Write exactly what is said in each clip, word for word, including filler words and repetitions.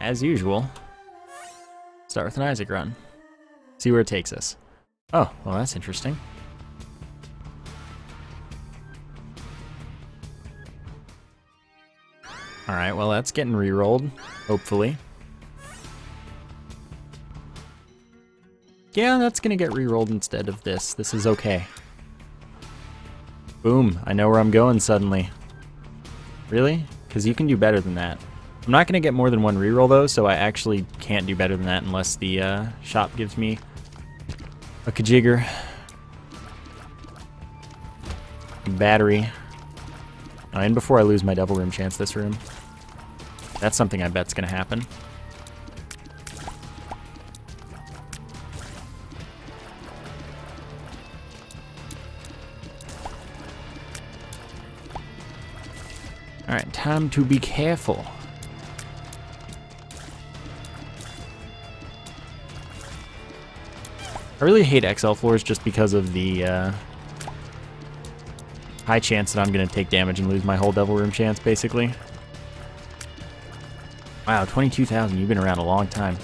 as usual, start with an Isaac run. See where it takes us. Oh, well, that's interesting. Alright, well, that's getting re-rolled, hopefully. Yeah, that's gonna get re-rolled instead of this. This is okay. Boom, I know where I'm going suddenly. Really? Because you can do better than that. I'm not gonna get more than one reroll though, so I actually can't do better than that unless the uh, shop gives me a kajigger. Battery. Oh, and before I lose my double room chance this room. That's something I bet's gonna happen. Alright, time to be careful. I really hate X L floors just because of the uh, high chance that I'm going to take damage and lose my whole devil room chance, basically. Wow, twenty-two thousand, you've been around a long time.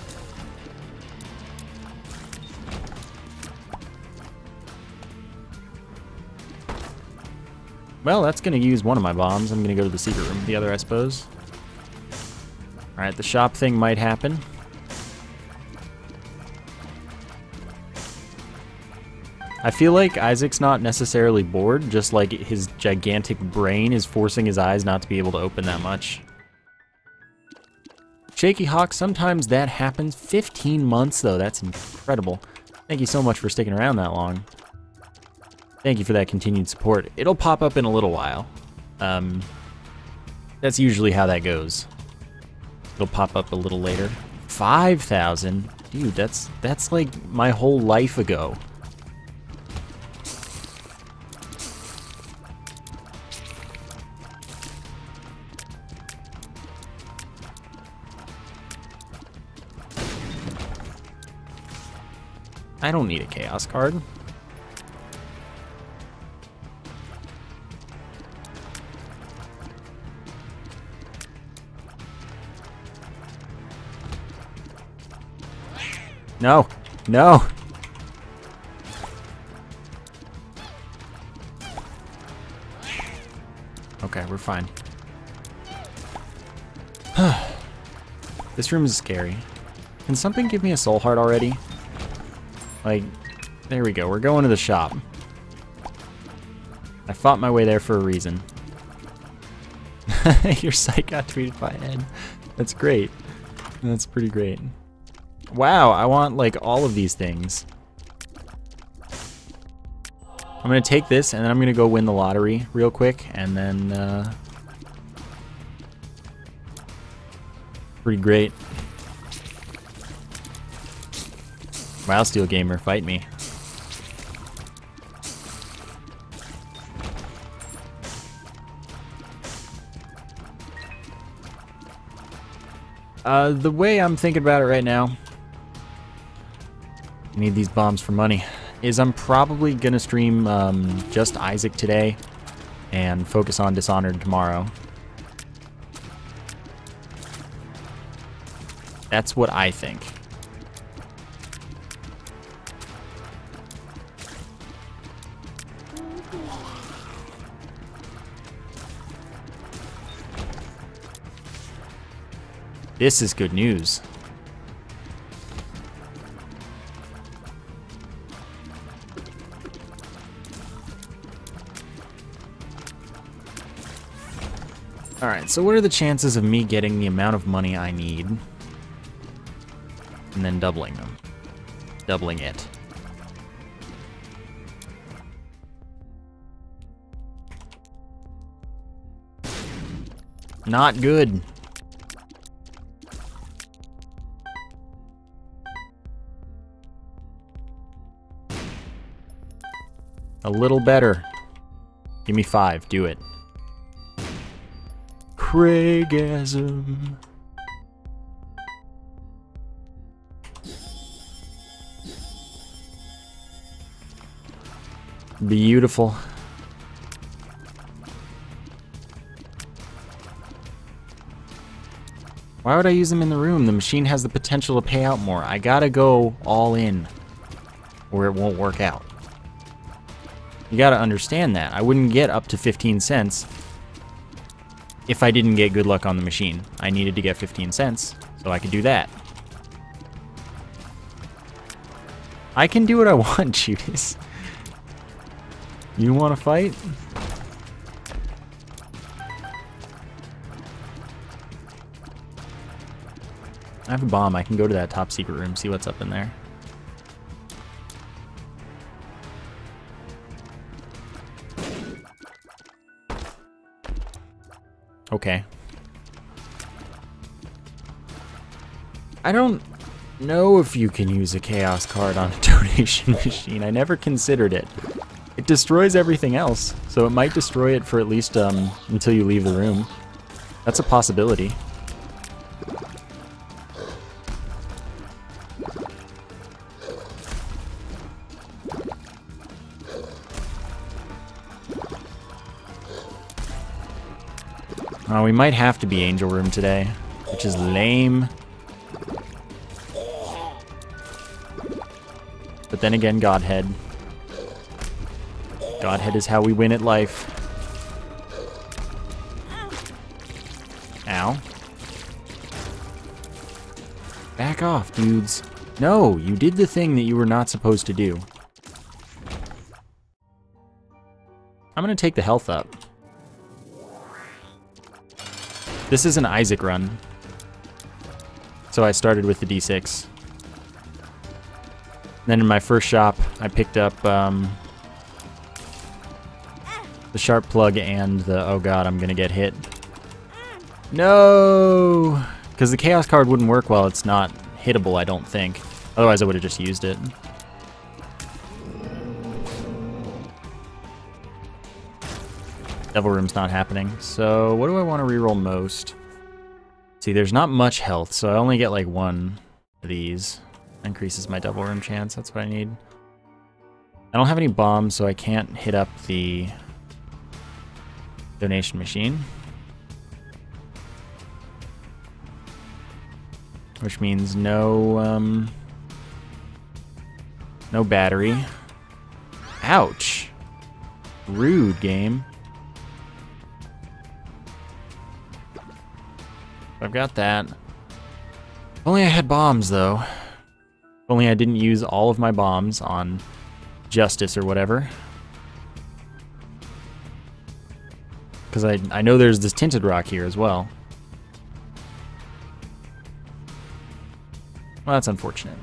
Well, that's going to use one of my bombs. I'm going to go to the secret room with the other, I suppose. Alright, the shop thing might happen. I feel like Isaac's not necessarily bored, just like his gigantic brain is forcing his eyes not to be able to open that much. Shaky Hawk, sometimes that happens. fifteen months, though. That's incredible. Thank you so much for sticking around that long. Thank you for that continued support. It'll pop up in a little while. Um, that's usually how that goes. It'll pop up a little later. five thousand? Dude, that's, that's like my whole life ago. I don't need a chaos card. No, no. Okay, we're fine. This room is scary. Can something give me a soul heart already? Like, there we go. We're going to the shop. I fought my way there for a reason. Your site got tweeted by Ed. That's great. That's pretty great. Wow, I want, like, all of these things. I'm going to take this, and then I'm going to go win the lottery real quick, and then, uh... pretty great. Wow, Steel Gamer, fight me. Uh, the way I'm thinking about it right now, I need these bombs for money, is I'm probably gonna stream um, just Isaac today and focus on Dishonored tomorrow. That's what I think. This is good news. Alright, so what are the chances of me getting the amount of money I need? And then doubling them. Doubling it. Not good. A little better. Give me five. Do it. Craigasm. Beautiful. Why would I use them in the room? The machine has the potential to pay out more. I gotta go all in or it won't work out. You gotta understand that. I wouldn't get up to fifteen cents if I didn't get good luck on the machine. I needed to get fifteen cents so I could do that. I can do what I want, Judas. You want to fight? I have a bomb. I can go to that top secret room, see what's up in there. Okay. I don't know if you can use a chaos card on a donation machine. I never considered it. It destroys everything else, so it might destroy it for at least um, until you leave the room. That's a possibility. Oh, we might have to be Angel Room today, which is lame. But then again, Godhead. Godhead is how we win at life. Ow. Back off, dudes. No, you did the thing that you were not supposed to do. I'm gonna take the health up. This is an Isaac run. So I started with the D six. Then in my first shop, I picked up um, the sharp plug and the, oh god, I'm gonna get hit. No! Because the chaos card wouldn't work while it's not hittable, I don't think. Otherwise I would have just used it. Devil Room's not happening. So what do I want to reroll most? See, there's not much health, so I only get like one of these. Increases my Devil Room chance, that's what I need. I don't have any bombs, so I can't hit up the donation machine. Which means no, um, no battery. Ouch! Rude, game. I've got that. If only I had bombs, though. If only I didn't use all of my bombs on Justice or whatever. Because I, I know there's this tinted rock here as well. Well, that's unfortunate.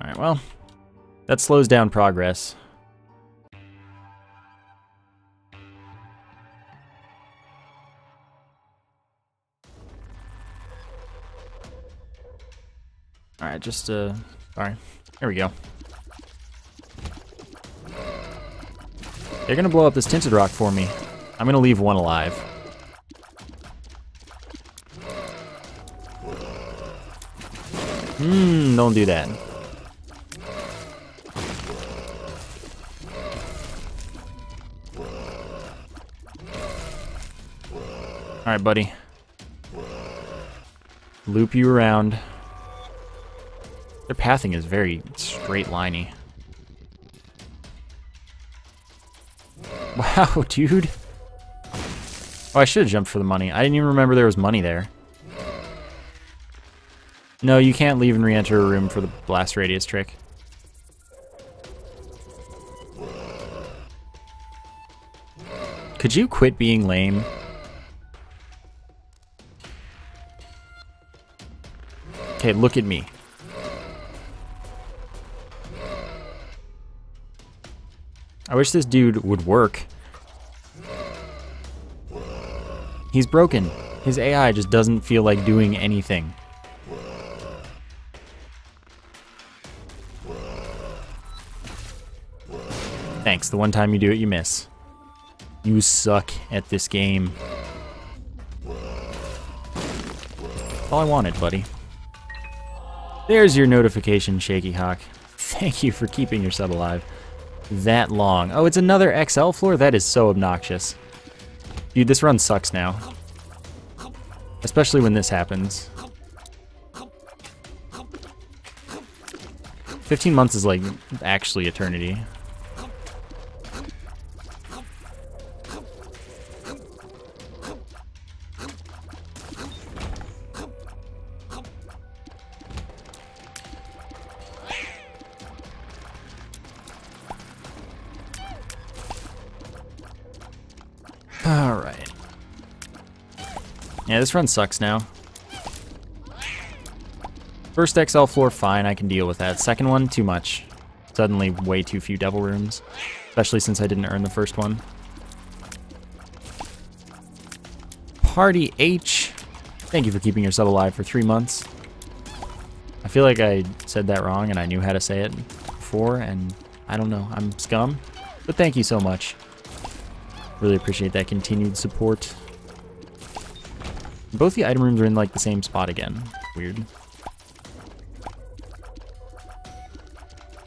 Alright, well, that slows down progress. Alright, just, uh, sorry. There we go. They're gonna blow up this tinted rock for me. I'm gonna leave one alive. Mmm, don't do that. Alright, buddy. Loop you around. Their pathing is very straight-liney. Wow, dude. Oh, I should have jumped for the money. I didn't even remember there was money there. No, you can't leave and re-enter a room for the blast radius trick. Could you quit being lame? Okay, look at me. I wish this dude would work. He's broken. His A I just doesn't feel like doing anything. Thanks, the one time you do it, you miss. You suck at this game. That's all I wanted, buddy. There's your notification, Shaky Hawk. Thank you for keeping your sub alive. that long. Oh, it's another X L floor? That is so obnoxious. Dude, this run sucks now. Especially when this happens. fifteen months is like actually eternity. Alright. Yeah, this run sucks now. First X L floor, fine, I can deal with that. Second one, too much. Suddenly, way too few devil rooms. Especially since I didn't earn the first one. Party H, thank you for keeping your sub alive for three months. I feel like I said that wrong and I knew how to say it before, and I don't know, I'm scum. But thank you so much. Really appreciate that continued support. Both the item rooms are in like the same spot again. Weird.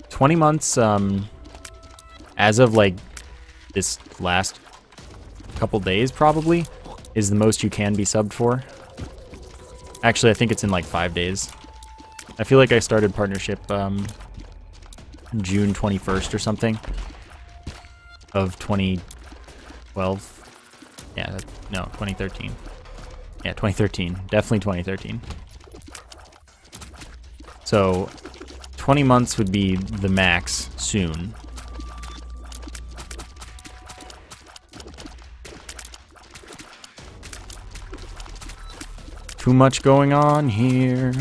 twenty months, um, as of like this last couple days probably, is the most you can be subbed for. Actually, I think it's in like five days. I feel like I started partnership um, June twenty-first or something of twenty twelve. Yeah, that, no, twenty thirteen. Yeah, twenty thirteen. Definitely twenty thirteen. So twenty months would be the max soon. Too much going on here.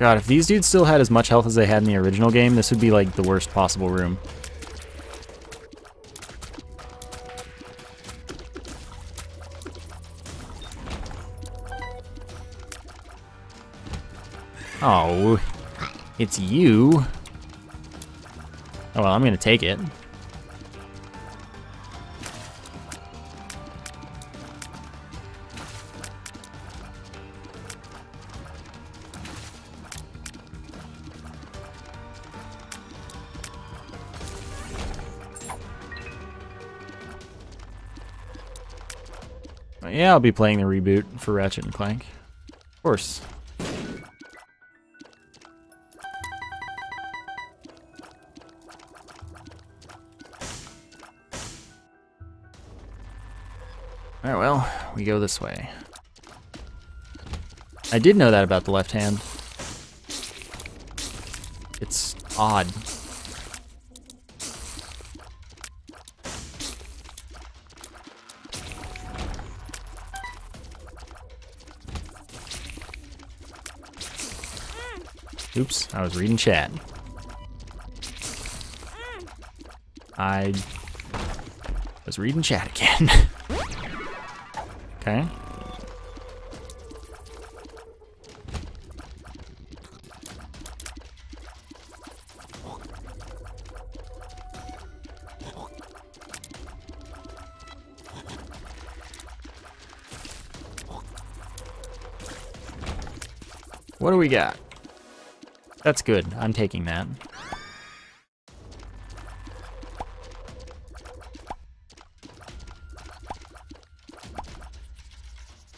God, if these dudes still had as much health as they had in the original game, this would be like the worst possible room. Oh, it's you. Oh, well, I'm gonna take it. But yeah, I'll be playing the reboot for Ratchet and Clank. Of course. Alright, well, we go this way. I did know that about the left hand. It's odd. Oops, I was reading chat. I was reading chat again. Okay. What do we got? That's good. I'm taking that.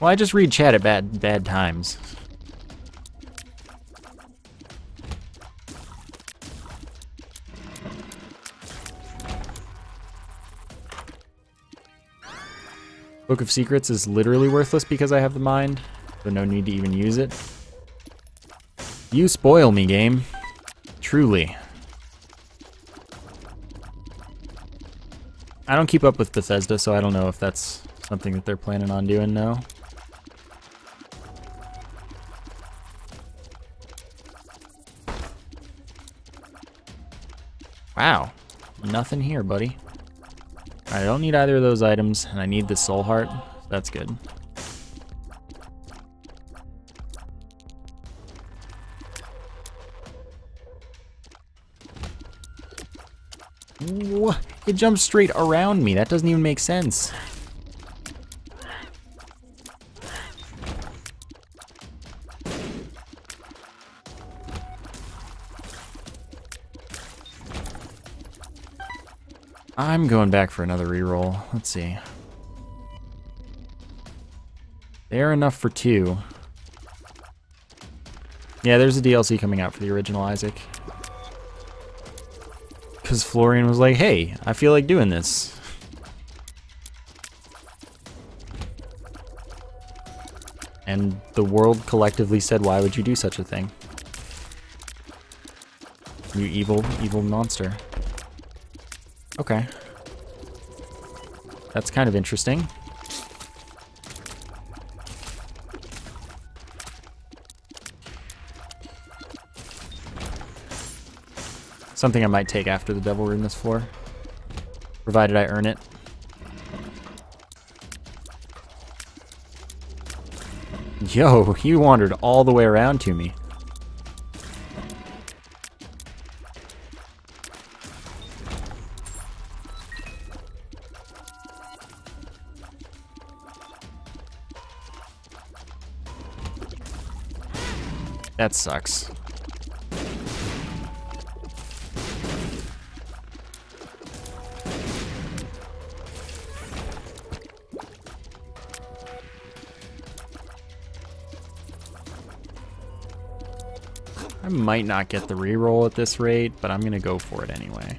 Well, I just read chat at bad bad times. Book of Secrets is literally worthless because I have the mind, so no need to even use it. You spoil me, game. Truly. I don't keep up with Bethesda, so I don't know if that's something that they're planning on doing now. Wow, nothing here, buddy. I don't need either of those items, and I need the soul heart. That's good. Ooh, it jumps straight around me. That doesn't even make sense. I'm going back for another reroll. Let's see. They're enough for two. Yeah, there's a D L C coming out for the original Isaac. Because Florian was like, hey, I feel like doing this. And the world collectively said, why would you do such a thing? You evil, evil monster. Okay. That's kind of interesting. Something I might take after the Devil Rune this floor, provided I earn it. Yo, he wandered all the way around to me. That sucks. I might not get the reroll at this rate, but I'm gonna go for it anyway.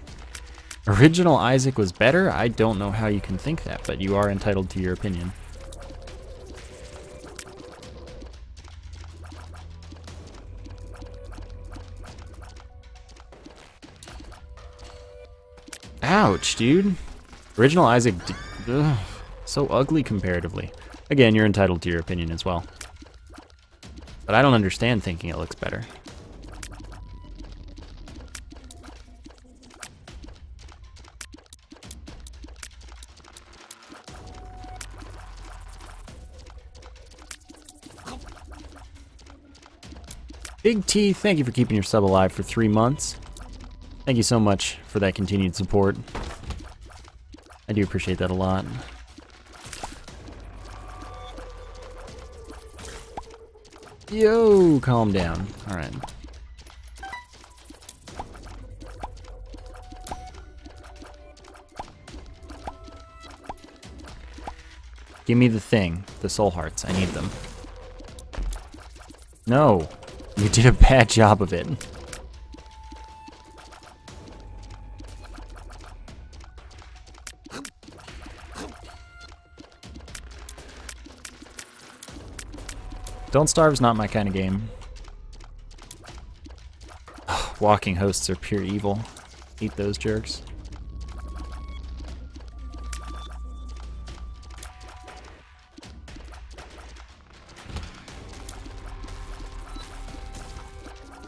Original Isaac was better? I don't know how you can think that, but you are entitled to your opinion. Ouch, dude. Original Isaac, ugh, so ugly comparatively. Again, you're entitled to your opinion as well. But I don't understand thinking it looks better. Big T, thank you for keeping your sub alive for three months. Thank you so much for that continued support. I do appreciate that a lot. Yo, calm down. All right. Give me the thing, the soul hearts. I need them. No, you did a bad job of it. Don't Starve's not my kind of game. Ugh, walking hosts are pure evil. Eat those jerks.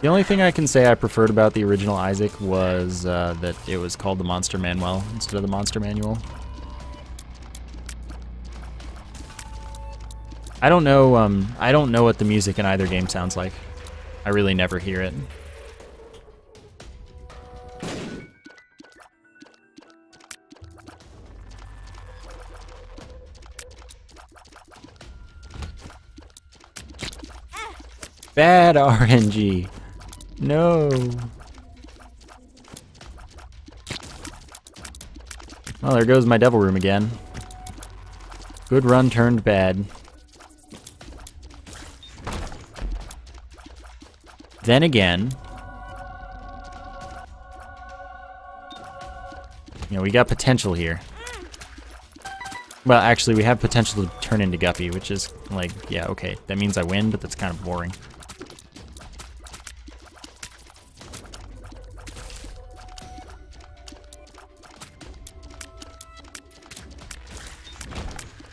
The only thing I can say I preferred about the original Isaac was uh, that it was called the Monster Manual instead of the Monster Manual. I don't know. Um, I don't know what the music in either game sounds like. I really never hear it. Bad R N G. No. Well, there goes my Devil Room again. Good run turned bad. Then again, you know, we got potential here. Well, actually, we have potential to turn into Guppy, which is like, yeah, okay, that means I win, but that's kind of boring.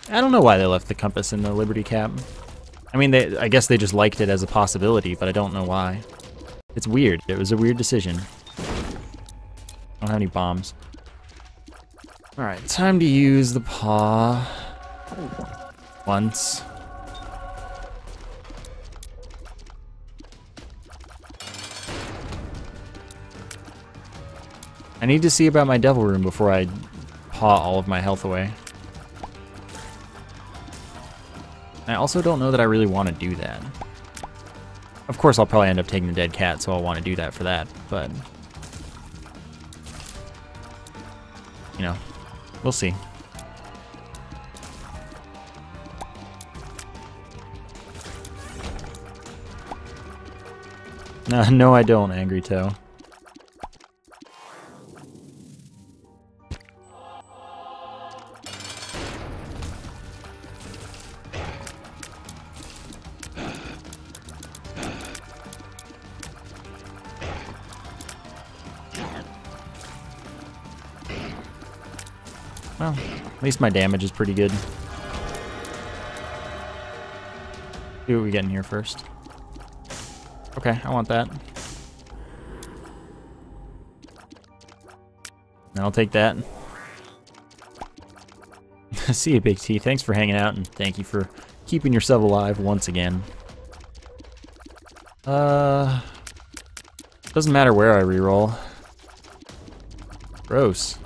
I don't know why they left the compass in the Liberty Cap. I mean, they, I guess they just liked it as a possibility, but I don't know why. It's weird. It was a weird decision. I don't have any bombs. All right, time to use the paw once. I need to see about my Devil Room before I paw all of my health away. I also don't know that I really want to do that. Of course, I'll probably end up taking the dead cat, so I'll want to do that for that, but... you know, we'll see. No, no, I don't, Angry Toe. Well, at least my damage is pretty good. See what we get in here first. Okay, I want that. I'll take that. See you, Big T. Thanks for hanging out, and thank you for keeping yourself alive once again. Uh, doesn't matter where I reroll. Gross.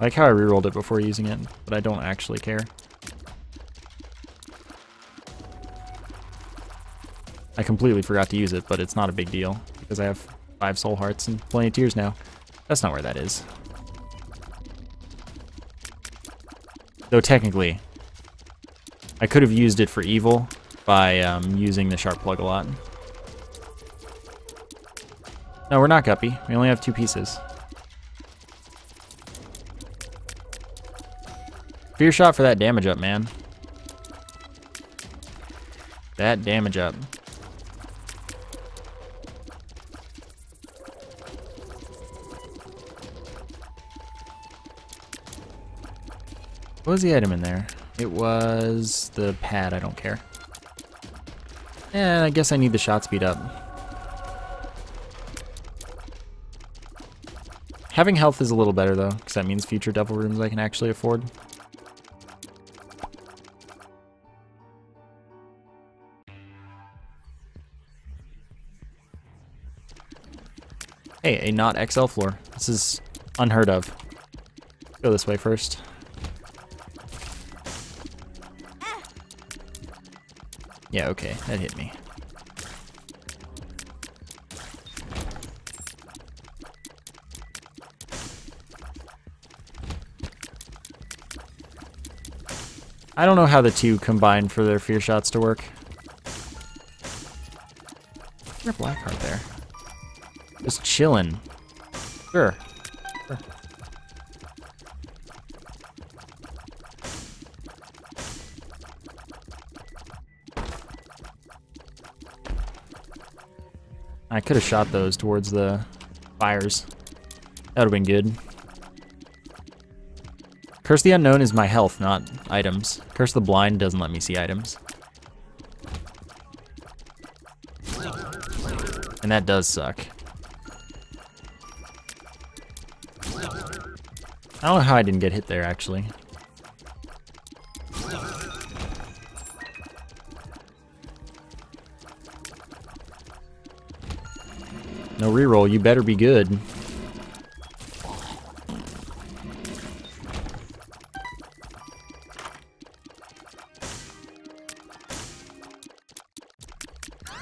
I like how I rerolled it before using it, but I don't actually care. I completely forgot to use it, but it's not a big deal because I have five soul hearts and plenty of tears now. That's not where that is. Though technically, I could have used it for evil by um, using the sharp plug a lot. No, we're not Guppy. We only have two pieces. Fear shot for that damage up, man. That damage up. What was the item in there? It was the pad, I don't care. And I guess I need the shot speed up. Having health is a little better though, because that means future devil rooms I can actually afford. Hey, a not X L floor. This is unheard of. Go this way first. Yeah, okay, that hit me. I don't know how the two combine for their fear shots to work. There's a black heart there. Just chillin'. Sure. Sure. I could have shot those towards the fires. That would have been good. Curse the Unknown is my health, not items. Curse the Blind doesn't let me see items. And that does suck. I don't know how I didn't get hit there, actually. No reroll, you better be good.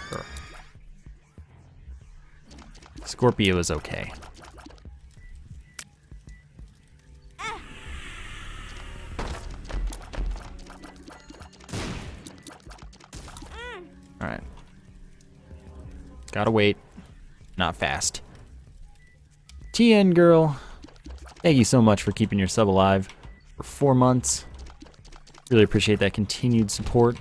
Sure. Scorpio is okay. Gotta wait. Not fast. T N Girl, thank you so much for keeping your sub alive for four months. Really appreciate that continued support.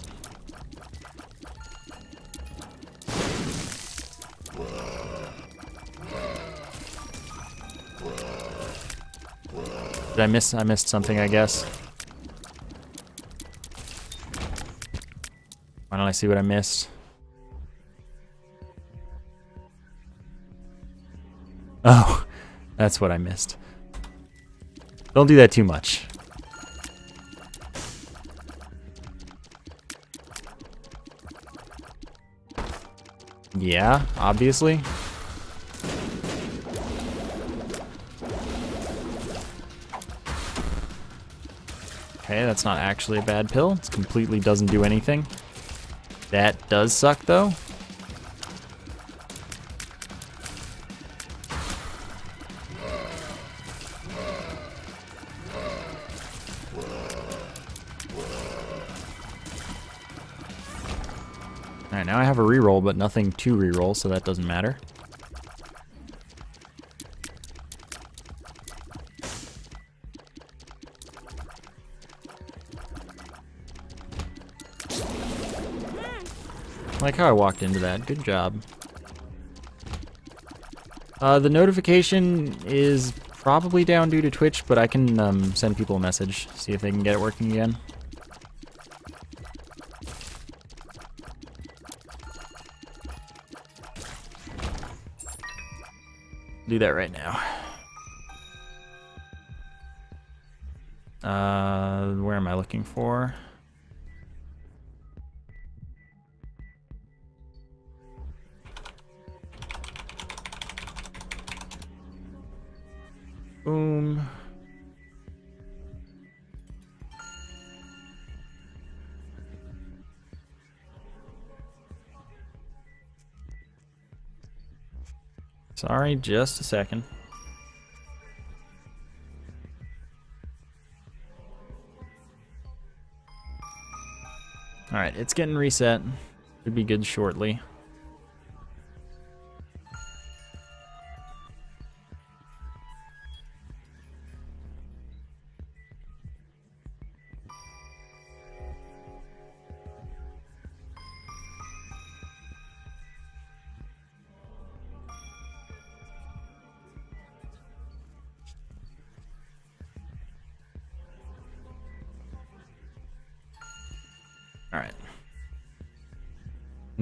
Did I miss? I missed something, I guess. Why don't I see what I missed? Oh, that's what I missed. Don't do that too much. Yeah, obviously. Okay, that's not actually a bad pill. It completely doesn't do anything. That does suck, though. Alright, now I have a reroll, but nothing to reroll, so that doesn't matter. I like how I walked into that. Good job. Uh, the notification is probably down due to Twitch, but I can um, send people a message, see if they can get it working again. Do that right now. Uh, where am I looking for? Boom. Sorry, just a second. All right, it's getting reset. Should be good shortly.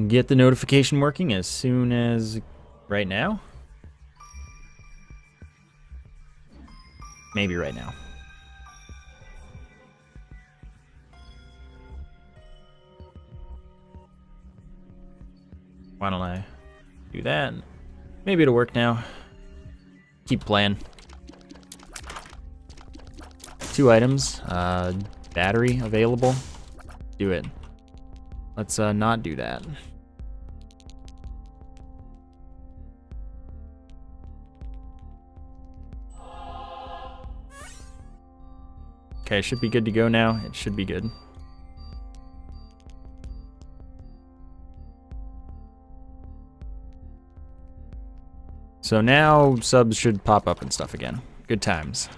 Get the notification working as soon as right now. Maybe right now. Why don't I do that? Maybe it'll work now. Keep playing. Two items. Uh, battery available. Do it. Let's uh, not do that. Okay, should be good to go now. It should be good. So now subs should pop up and stuff again. Good times.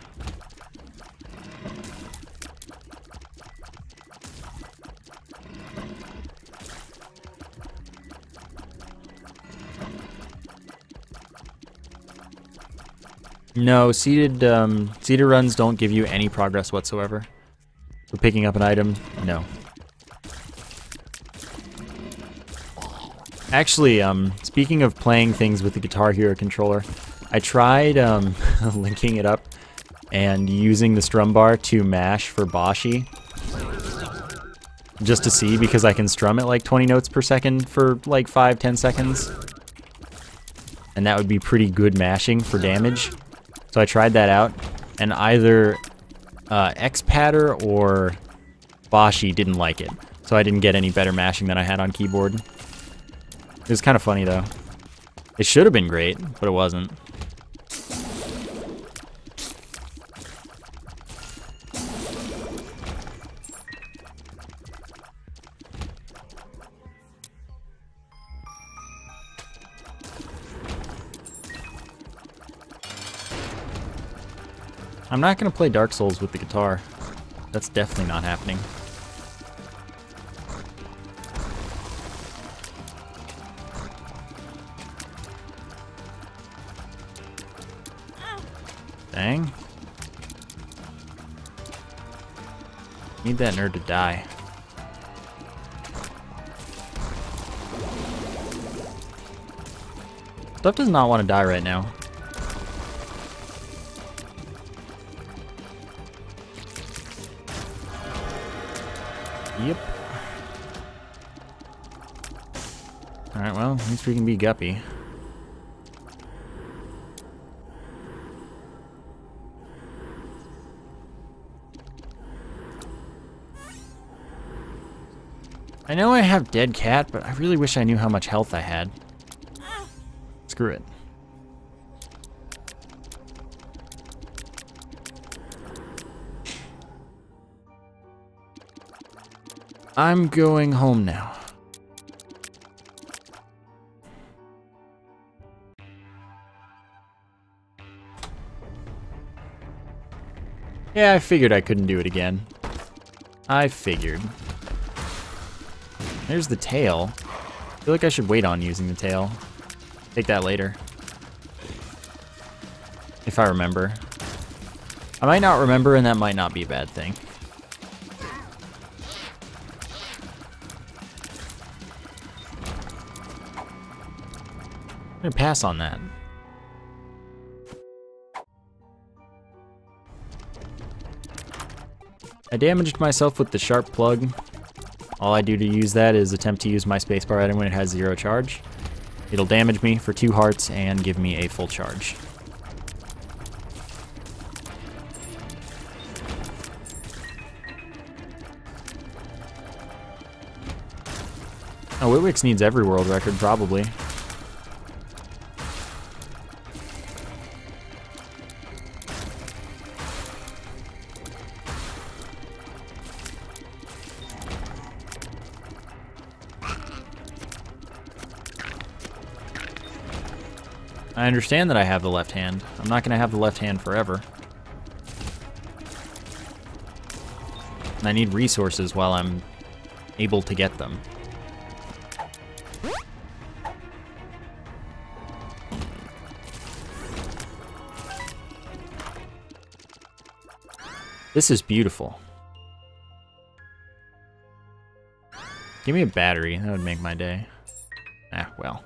No, seeded, um, seeded runs don't give you any progress whatsoever. So picking up an item, no. Actually, um, speaking of playing things with the Guitar Hero controller, I tried um, linking it up and using the strum bar to mash for Boshi. Just to see, because I can strum it like twenty notes per second for like five, ten seconds. And that would be pretty good mashing for damage. So I tried that out, and either uh, X-Patter or Boshi didn't like it. So I didn't get any better mashing than I had on keyboard. It was kind of funny, though. It should have been great, but it wasn't. I'm not gonna play Dark Souls with the guitar. That's definitely not happening. Dang. Need that nerd to die. Stuff does not want to die right now. Yep. Alright, well, at least we can be guppy. I know I have dead cat, but I really wish I knew how much health I had. Screw it. I'm going home now. Yeah, I figured I couldn't do it again. I figured. Here's the tail. I feel like I should wait on using the tail. Take that later. If I remember. I might not remember, and that might not be a bad thing. I'm gonna pass on that. I damaged myself with the sharp plug. All I do to use that is attempt to use my spacebar item when it has zero charge. It'll damage me for two hearts and give me a full charge. Oh, Witwix needs every world record, probably. I understand that I have the left hand. I'm not gonna have the left hand forever. And I need resources while I'm able to get them. This is beautiful. Give me a battery, that would make my day. Ah, well.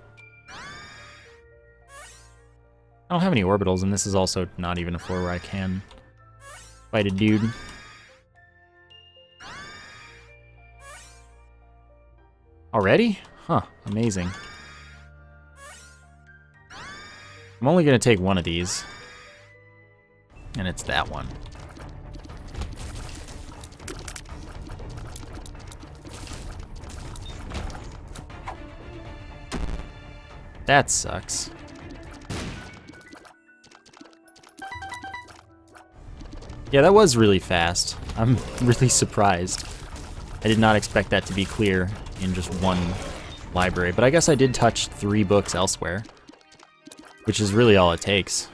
I don't have any orbitals, and this is also not even a floor where I can fight a dude. Already? Huh, amazing. I'm only gonna take one of these. And it's that one. That sucks. Yeah, that was really fast. I'm really surprised. I did not expect that to be clear in just one library, but I guess I did touch three books elsewhere, which is really all it takes.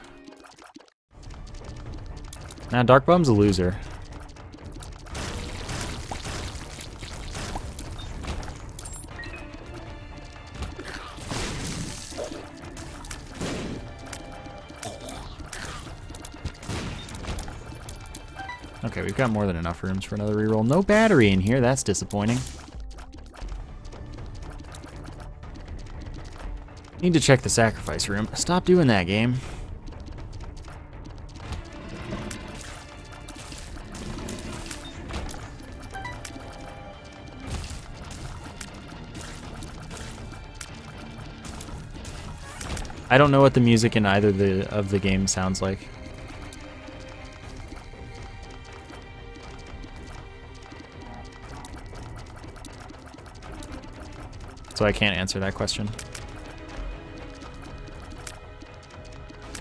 Now, Dark Bum's a loser. Okay, we've got more than enough rooms for another reroll. No battery in here, that's disappointing. Need to check the sacrifice room. Stop doing that, game. I don't know what the music in either the of the game sounds like. So I can't answer that question.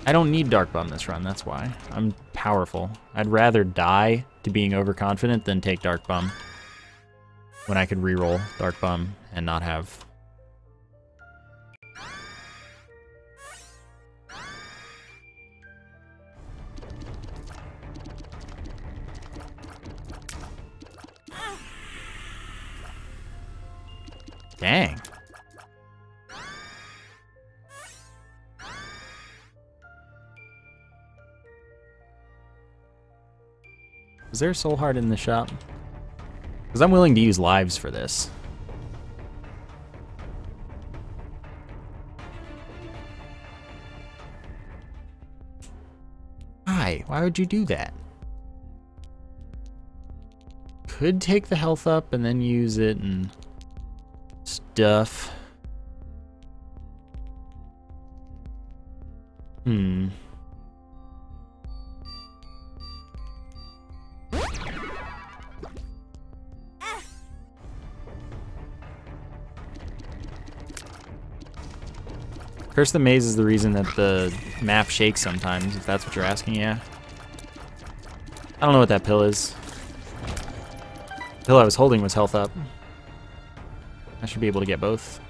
I don't need Dark Bomb this run, that's why. I'm powerful. I'd rather die to being overconfident than take Dark Bomb when I could reroll Dark Bomb and not have... Dang. Is there a soul heart in the shop? Because I'm willing to use lives for this. Why? Why would you do that? Could take the health up and then use it and... stuff. Hmm. Curse the Maze is the reason that the map shakes sometimes, if that's what you're asking, yeah. I don't know what that pill is. The pill I was holding was health up. I should be able to get both.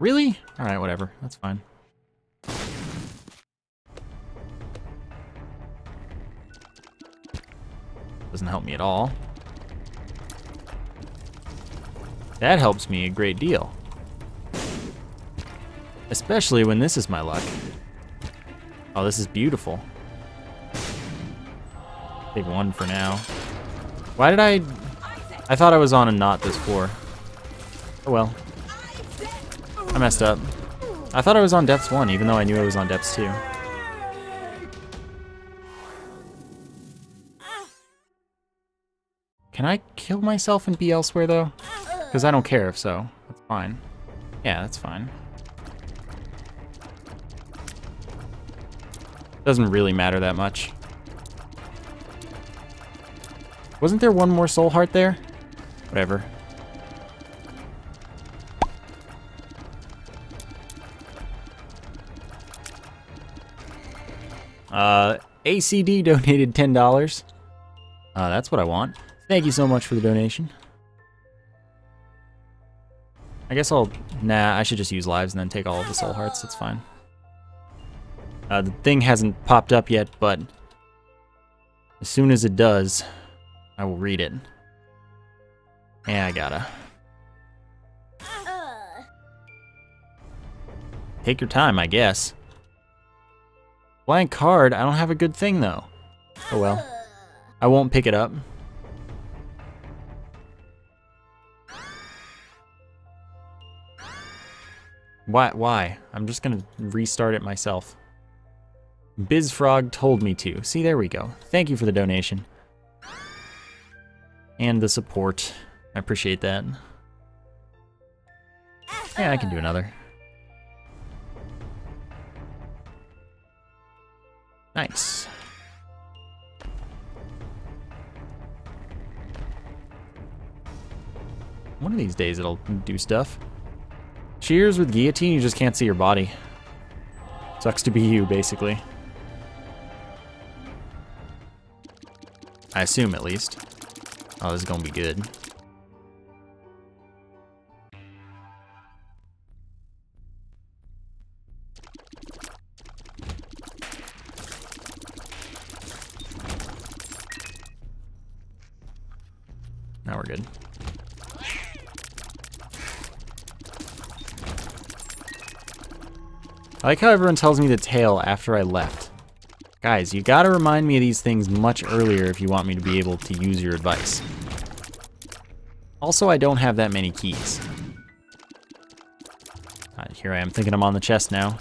Really? All right, whatever. That's fine. Doesn't help me at all. That helps me a great deal. Especially when this is my luck. Oh, this is beautiful. Take one for now. Why did I... I thought I was on a knot this floor. Oh well. I messed up. I thought I was on depths one, even though I knew I was on depths two. Can I kill myself and be elsewhere, though? Because I don't care if so. That's fine. Yeah, that's fine. Doesn't really matter that much. Wasn't there one more soul heart there? Whatever. Uh, A C D donated ten dollars. Uh, that's what I want. Thank you so much for the donation. I guess I'll... Nah, I should just use lives and then take all of the soul hearts. That's fine. Uh, the thing hasn't popped up yet, but as soon as it does, I will read it. Yeah, I gotta. Take your time, I guess. Blank card, I don't have a good thing, though. Oh well. I won't pick it up. Why? Why? I'm just gonna restart it myself. BizFrog told me to. See, there we go. Thank you for the donation. And the support. I appreciate that. Yeah, I can do another. Nice. One of these days it'll do stuff. Cheers with guillotine, you just can't see your body. Sucks to be you, basically. I assume, at least. Oh, this is gonna be good. Now we're good. I like how everyone tells me the tale after I left. Guys, you gotta remind me of these things much earlier if you want me to be able to use your advice. Also, I don't have that many keys. Right, here I am thinking I'm on the chest now.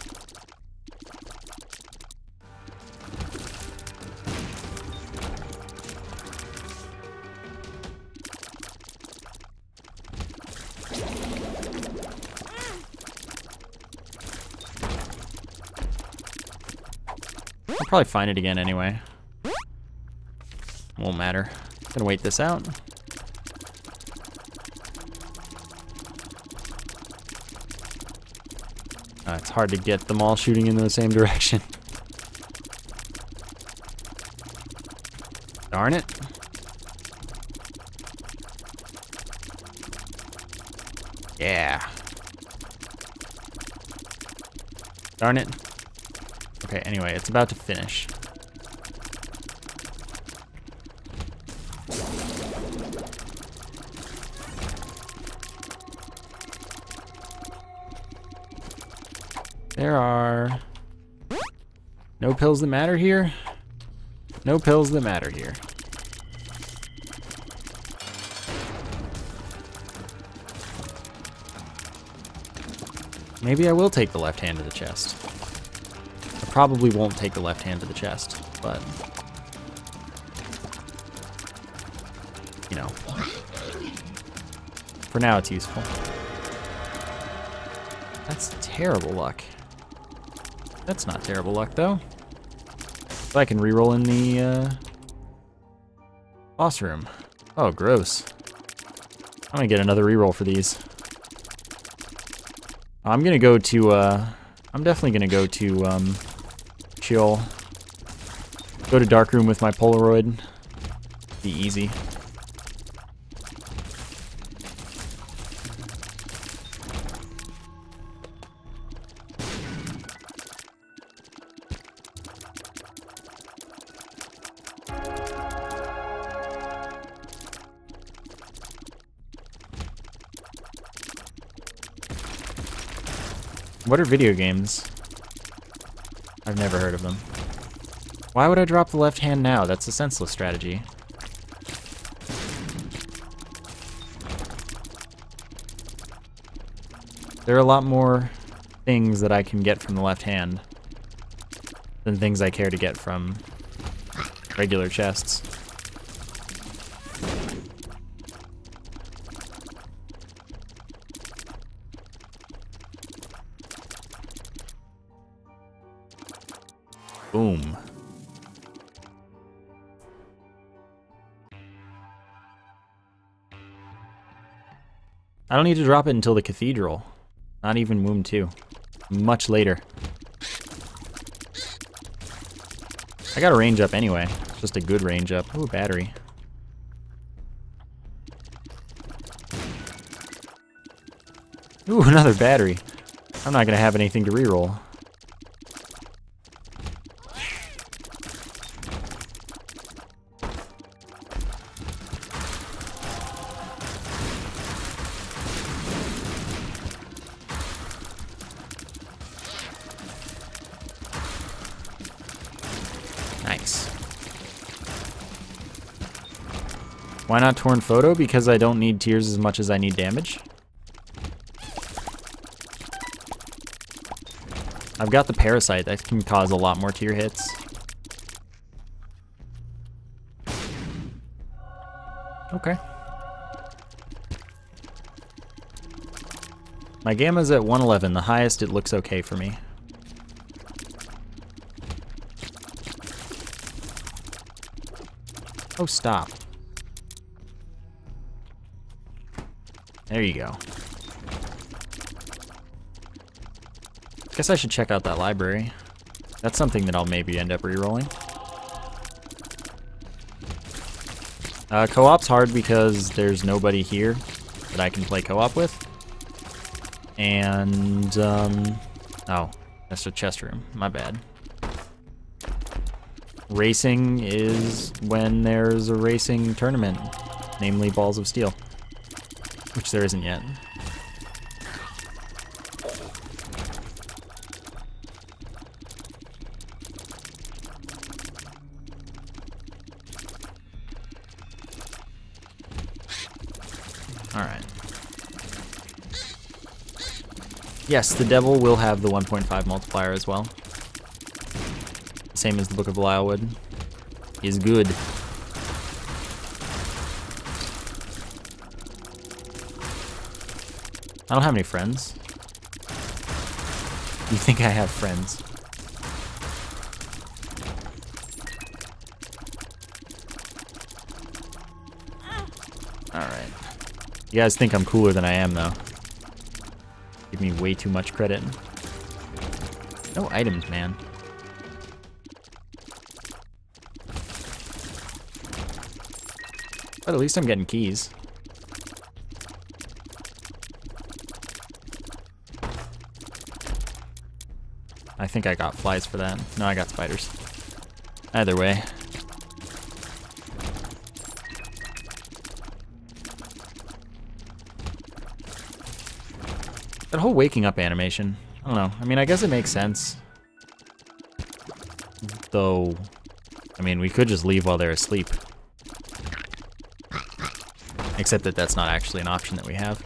I'll probably find it again anyway. Won't matter. I'm gonna wait this out. Uh, it's hard to get them all shooting in the same direction. Darn it. Yeah. Darn it. Okay, anyway, it's about to finish. There are no pills that matter here. No pills that matter here. Maybe I will take the left hand to the chest. Probably won't take the left hand to the chest, but you know, for now it's useful. That's terrible luck. That's not terrible luck though. But I can reroll in the uh, boss room. Oh, gross! I'm gonna get another reroll for these. I'm gonna go to. Uh, I'm definitely gonna go to. Um, Chill. Go to dark room with my Polaroid. Be easy. What are video games? I've never heard of them. Why would I drop the left hand now? That's a senseless strategy. There are a lot more things that I can get from the left hand than things I care to get from regular chests. Boom. I don't need to drop it until the cathedral. Not even Womb two. Much later. I got a range up anyway. It's just a good range up. Ooh, battery. Ooh, another battery. I'm not gonna have anything to reroll. Why not Torn Photo? Because I don't need tears as much as I need damage. I've got the Parasite. That can cause a lot more tear hits. Okay. My Gamma's at one eleven. The highest, it looks okay for me. Oh, stop. There you go. Guess I should check out that library. That's something that I'll maybe end up re-rolling. Uh, co-op's hard because there's nobody here that I can play co-op with. And, um, oh, that's a chest room. My bad. Racing is when there's a racing tournament, namely Balls of Steel. Which there isn't yet. All right. Yes, the devil will have the one point five multiplier as well. Same as the Book of Belial would. Is good. I don't have any friends. You think I have friends? Alright. You guys think I'm cooler than I am, though. Give me way too much credit. No items, man. But at least I'm getting keys. I think I got flies for that. No, I got spiders. Either way. That whole waking up animation. I don't know. I mean, I guess it makes sense. Though, I mean, we could just leave while they're asleep. Except that that's not actually an option that we have.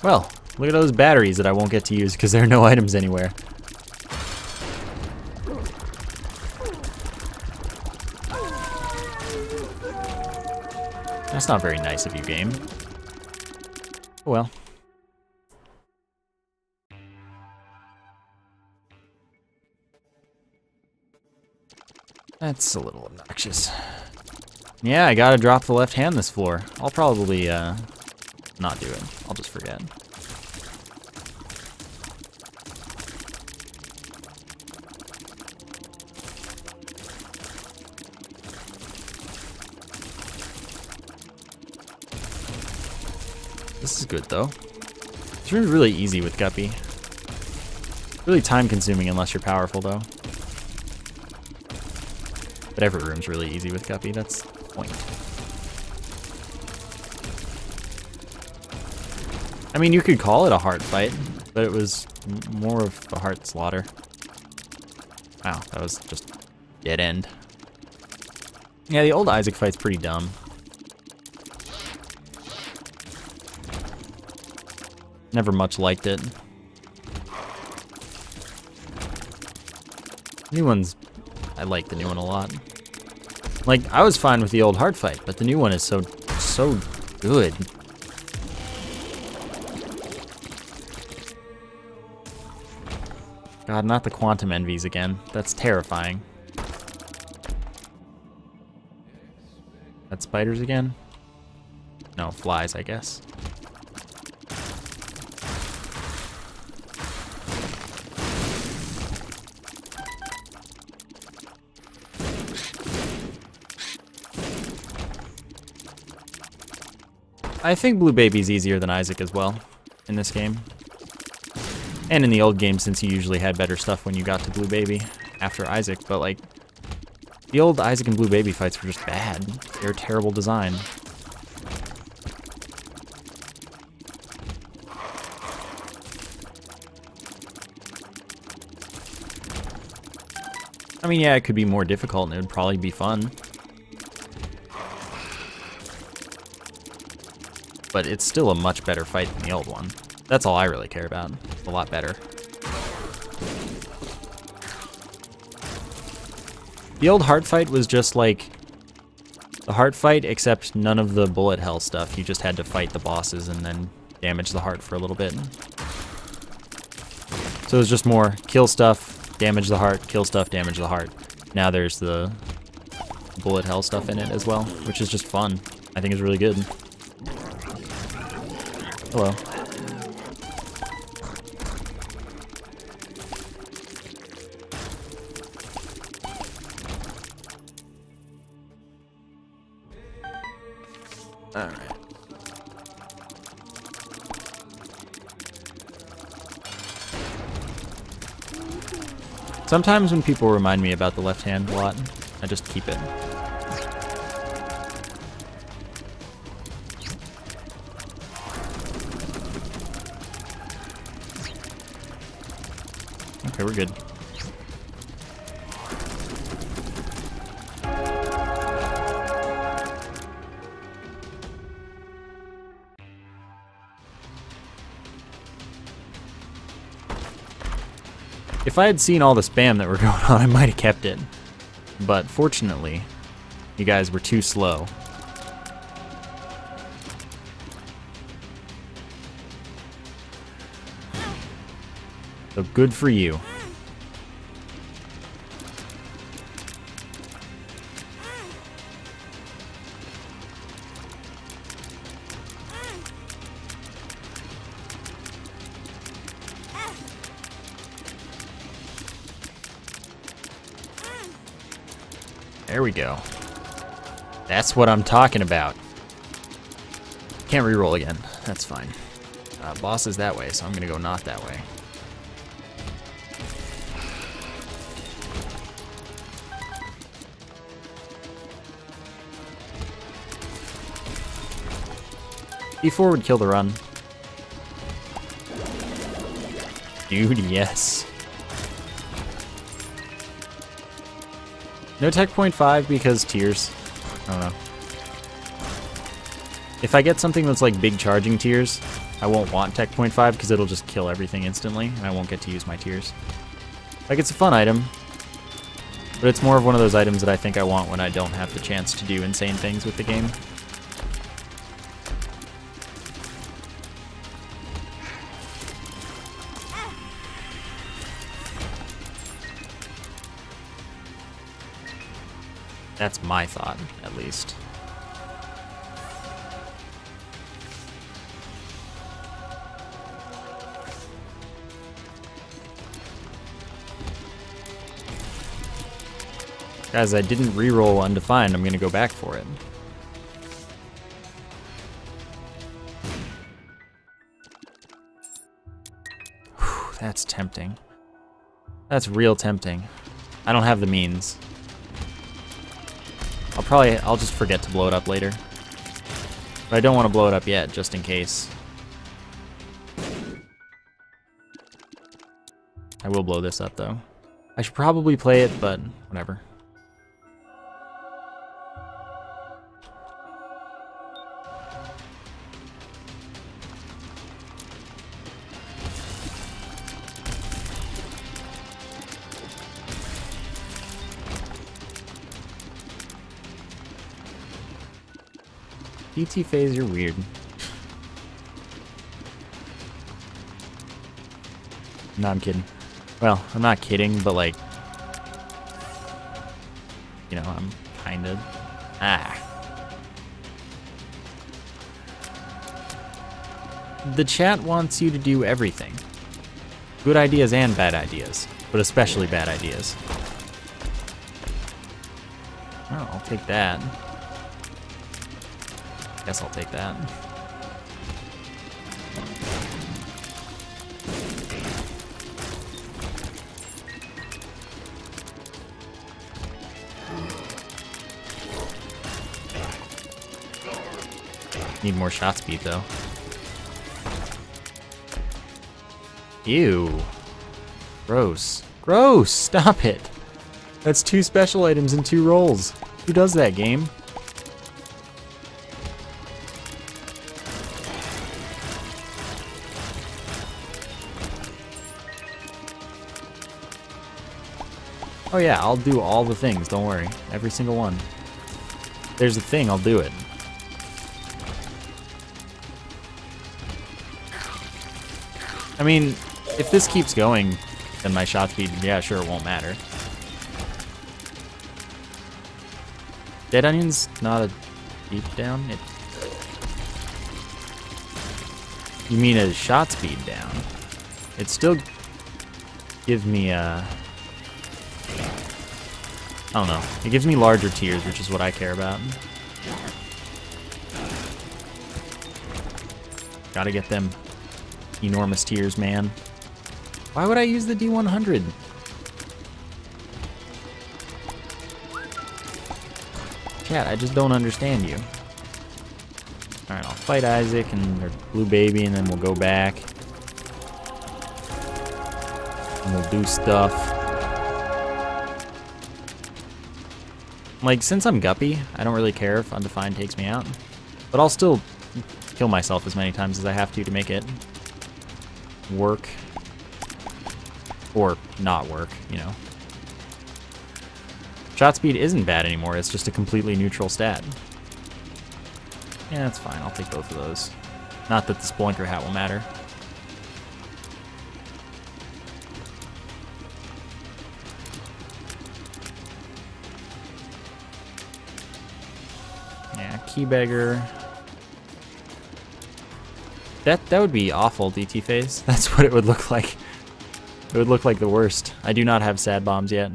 Well, look at those batteries that I won't get to use because there are no items anywhere. That's not very nice of you, game. Oh well. That's a little obnoxious. Yeah, I gotta drop the left hand this floor. I'll probably, uh... not do it. I'll just forget. This is good though. It's really, really easy with Guppy. Really time consuming unless you're powerful though. But every room's really easy with Guppy. That's point. I mean, you could call it a heart fight, but it was more of a heart slaughter. Wow, that was just dead end. Yeah, the old Isaac fight's pretty dumb. Never much liked it. New one's... I like the new one a lot. Like, I was fine with the old heart fight, but the new one is so, so good. God, not the quantum envies again. That's terrifying. That's spiders again? No, flies, I guess. I think Blue Baby's easier than Isaac as well in this game. And in the old game, since you usually had better stuff when you got to Blue Baby after Isaac, but like, the old Isaac and Blue Baby fights were just bad. They were terrible design. I mean, yeah, it could be more difficult and it would probably be fun. But it's still a much better fight than the old one. That's all I really care about. It's a lot better. The old heart fight was just like the heart fight, except none of the bullet hell stuff. You just had to fight the bosses and then damage the heart for a little bit. So it was just more kill stuff, damage the heart, kill stuff, damage the heart. Now there's the bullet hell stuff in it as well, which is just fun. I think it's really good. Hello. All right. Sometimes when people remind me about the left hand a lot, I just keep it. Okay, we're good. If I had seen all the spam that were going on, I might have kept it. But fortunately, you guys were too slow. So good for you. There we go. That's what I'm talking about. Can't reroll again. That's fine. Uh, boss is that way, so I'm gonna go not that way. E four would kill the run. Dude, yes. No tech point five because tiers. I don't know. If I get something that's like big charging tiers, I won't want tech point five because it'll just kill everything instantly and I won't get to use my tiers. Like, it's a fun item, but it's more of one of those items that I think I want when I don't have the chance to do insane things with the game. That's my thought, at least. Guys, I didn't reroll undefined. I'm gonna go back for it. Whew, that's tempting. That's real tempting. I don't have the means. probably, I'll just forget to blow it up later. But I don't want to blow it up yet, just in case. I will blow this up, though. I should probably play it, but whatever. D T phase, you're weird. No, I'm kidding. Well, I'm not kidding, but like, you know, I'm kind of, ah. The chat wants you to do everything. Good ideas and bad ideas, but especially bad ideas. Oh, I'll take that. I guess I'll take that. Need more shot speed though. Ew. Gross. Gross! Stop it! That's two special items in two rolls. Who does that, game? Oh yeah, I'll do all the things, don't worry. Every single one. There's a thing, I'll do it. I mean, if this keeps going, then my shot speed, yeah, sure, it won't matter. Dead Onion's not a deep down? It... You mean a shot speed down? It still gives me a... I don't know. It gives me larger tiers, which is what I care about. Gotta get them enormous tiers, man. Why would I use the D one hundred? Chat, I just don't understand you. Alright, I'll fight Isaac and their blue baby, and then we'll go back. And we'll do stuff. Like, since I'm guppy, I don't really care if Undefined takes me out. But I'll still kill myself as many times as I have to to make it work. Or not work, you know. Shot speed isn't bad anymore, it's just a completely neutral stat. Yeah, that's fine, I'll take both of those. Not that the Spelunker hat will matter. Keybagger. That that would be awful, D T phase. That's what it would look like. It would look like the worst. I do not have sad bombs yet.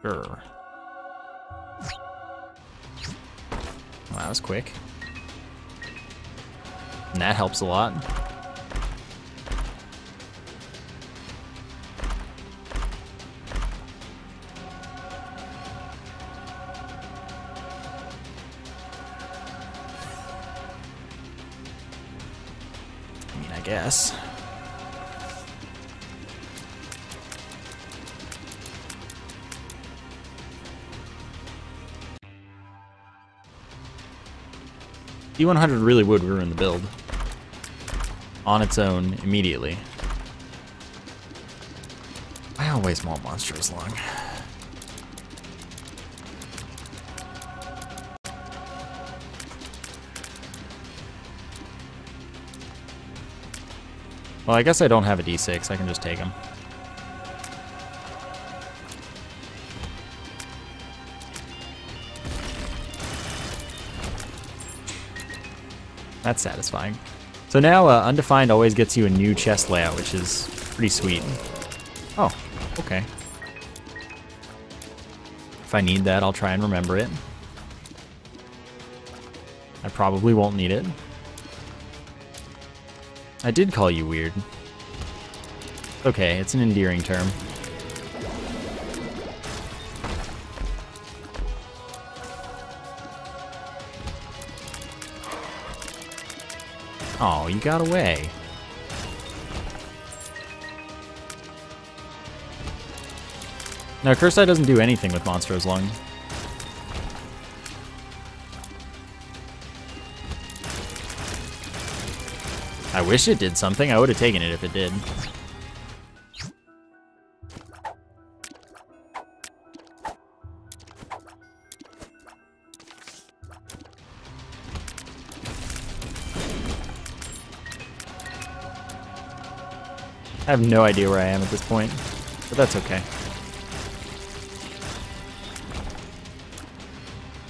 Sure. Well, that was quick. And that helps a lot. Yes. D one hundred really would ruin the build on its own immediately. I always want monsters long. Well, I guess I don't have a D six, I can just take him. That's satisfying. So now uh, Undefined always gets you a new chest layout, which is pretty sweet. Oh, okay. If I need that, I'll try and remember it. I probably won't need it. I did call you weird. Okay, it's an endearing term. Oh, you got away. Now, Cursed Eye doesn't do anything with Monstro's Lung. I wish it did something. I would have taken it if it did. I have no idea where I am at this point, but that's okay.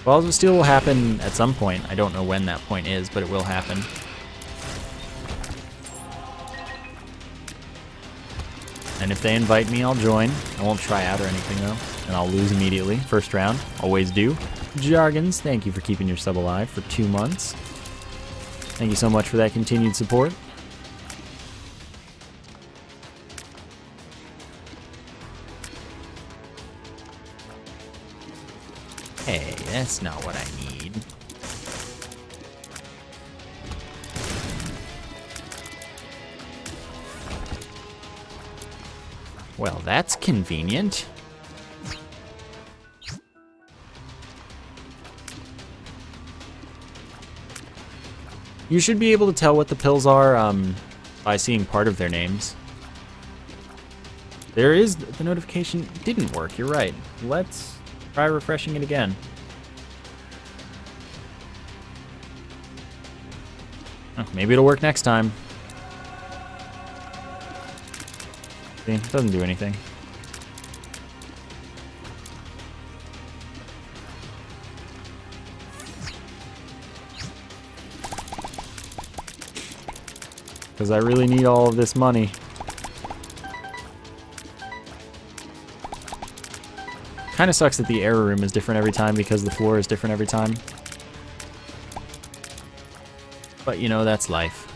Balls of Steel will happen at some point. I don't know when that point is, but it will happen. And if they invite me, I'll join. I won't try out or anything, though, and I'll lose immediately. First round, always do. Jargons, thank you for keeping your sub alive for two months. Thank you so much for that continued support. Hey, that's not what I need. Well, that's convenient. You should be able to tell what the pills are um, by seeing part of their names. There is, the notification didn't work, you're right. Let's try refreshing it again. Oh, maybe it'll work next time. See, it doesn't do anything. Because I really need all of this money. Kind of sucks that the error room is different every time because the floor is different every time. But you know, that's life.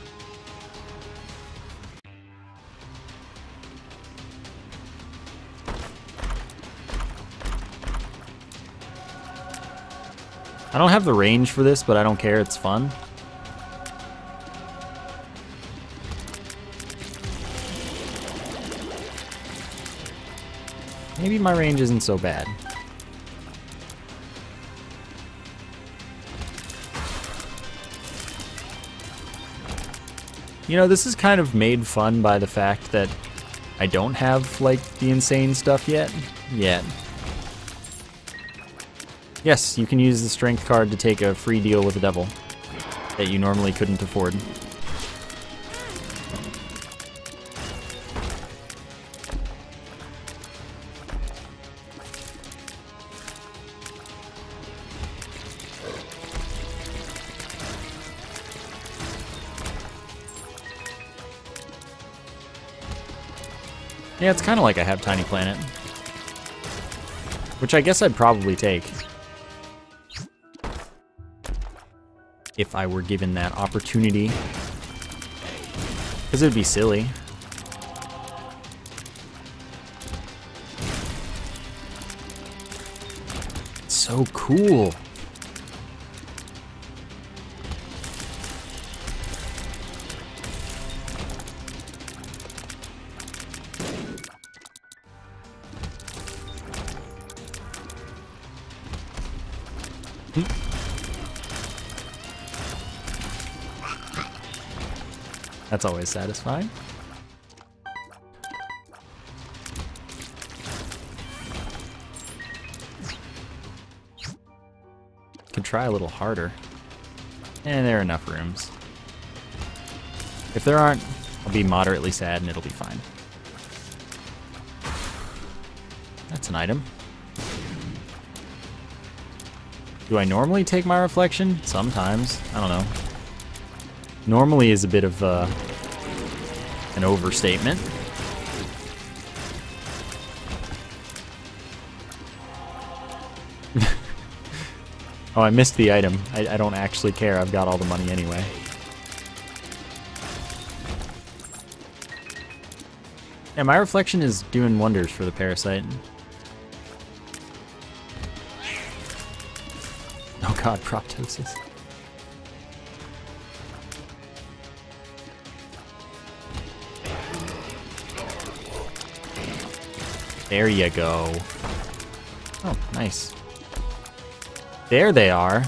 I don't have the range for this, but I don't care, it's fun. Maybe my range isn't so bad. You know, this is kind of made fun by the fact that I don't have, like, the insane stuff yet. Yet. Yes, you can use the strength card to take a free deal with the devil that you normally couldn't afford. Yeah, it's kind of like I have Tiny Planet, which I guess I'd probably take if I were given that opportunity, because it would be silly. It's so cool. That's always satisfying. Could try a little harder. And there are enough rooms. If there aren't, I'll be moderately sad and it'll be fine. That's an item. Do I normally take my reflection? Sometimes. I don't know. Normally is a bit of uh, an overstatement. Oh, I missed the item. I, I don't actually care. I've got all the money anyway. Yeah, my reflection is doing wonders for the parasite. Oh god, proptosis. There you go. Oh, nice. There they are.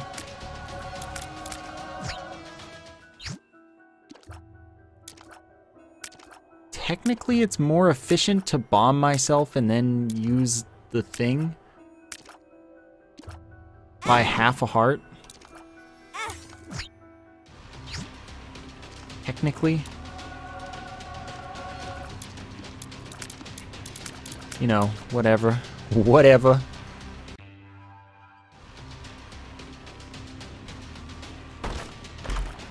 Technically, it's more efficient to bomb myself and then use the thing by half a heart. Technically. You know, whatever. Whatever.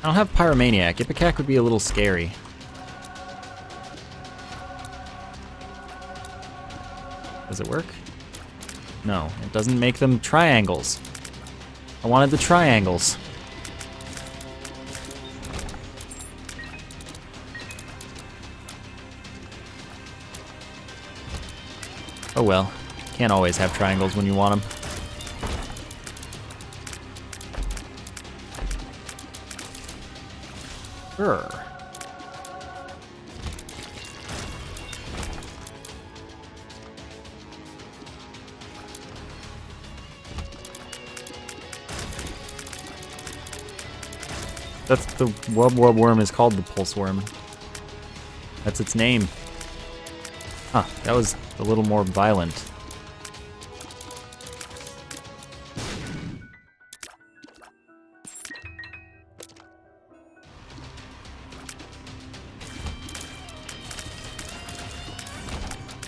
I don't have Pyromaniac. Ipecac would be a little scary. Does it work? No, it doesn't make them triangles. I wanted the triangles. Oh well, can't always have triangles when you want them. Sure. That's the wub wub worm is called the pulse worm. That's its name. Huh, that was a little more violent.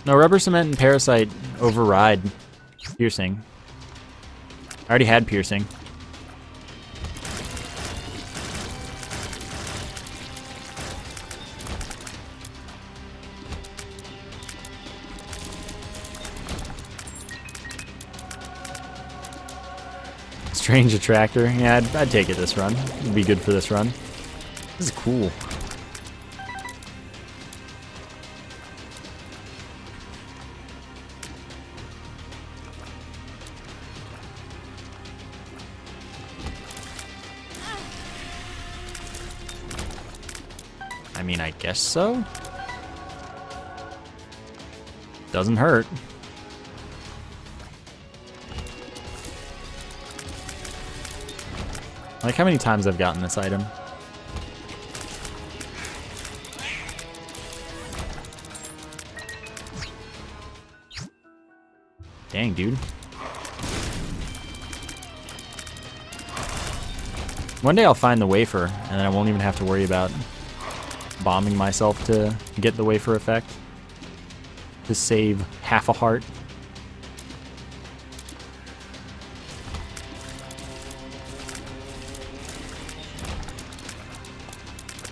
No, Rubber Cement and Parasite override piercing. I already had piercing. Strange Attractor. Yeah, I'd, I'd take it this run. It'd be good for this run. This is cool. I mean, I guess so? Doesn't hurt. Like how many times I've gotten this item. Dang, dude. One day I'll find the wafer, and then I won't even have to worry about bombing myself to get the wafer effect. To save half a heart.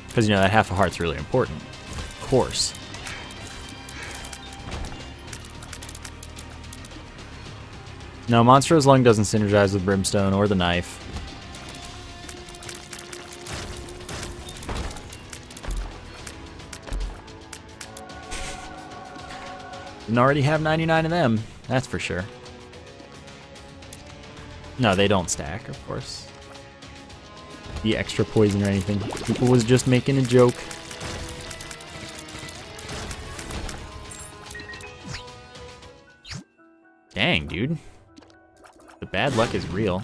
Because, you know, that half a heart's really important. Of course. No, Monstro's Lung doesn't synergize with Brimstone or the Knife. Didn't already have ninety-nine of them, that's for sure. No, they don't stack, of course. The extra poison or anything. People was just making a joke. Dang, dude. The bad luck is real.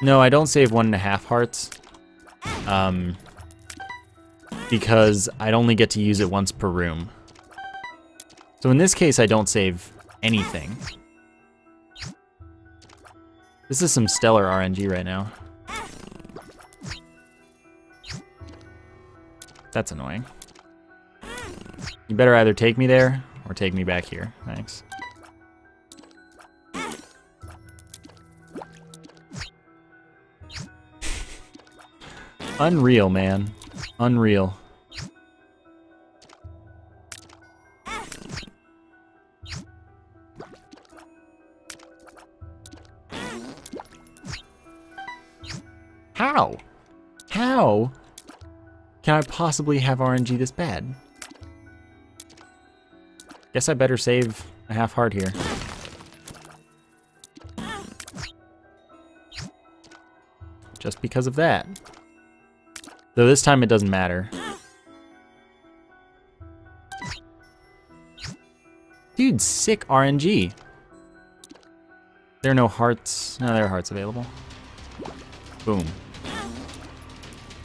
No, I don't save one and a half hearts. Um, because I'd only get to use it once per room. So in this case, I don't save anything. This is some stellar R N G right now. That's annoying. You better either take me there or take me back here. Thanks. Unreal, man. Unreal. How? How can I possibly have R N G this bad? Guess I better save a half heart here. just because of that. Though this time it doesn't matter. Dude, sick R N G. There are no hearts. No, there are hearts available. Boom.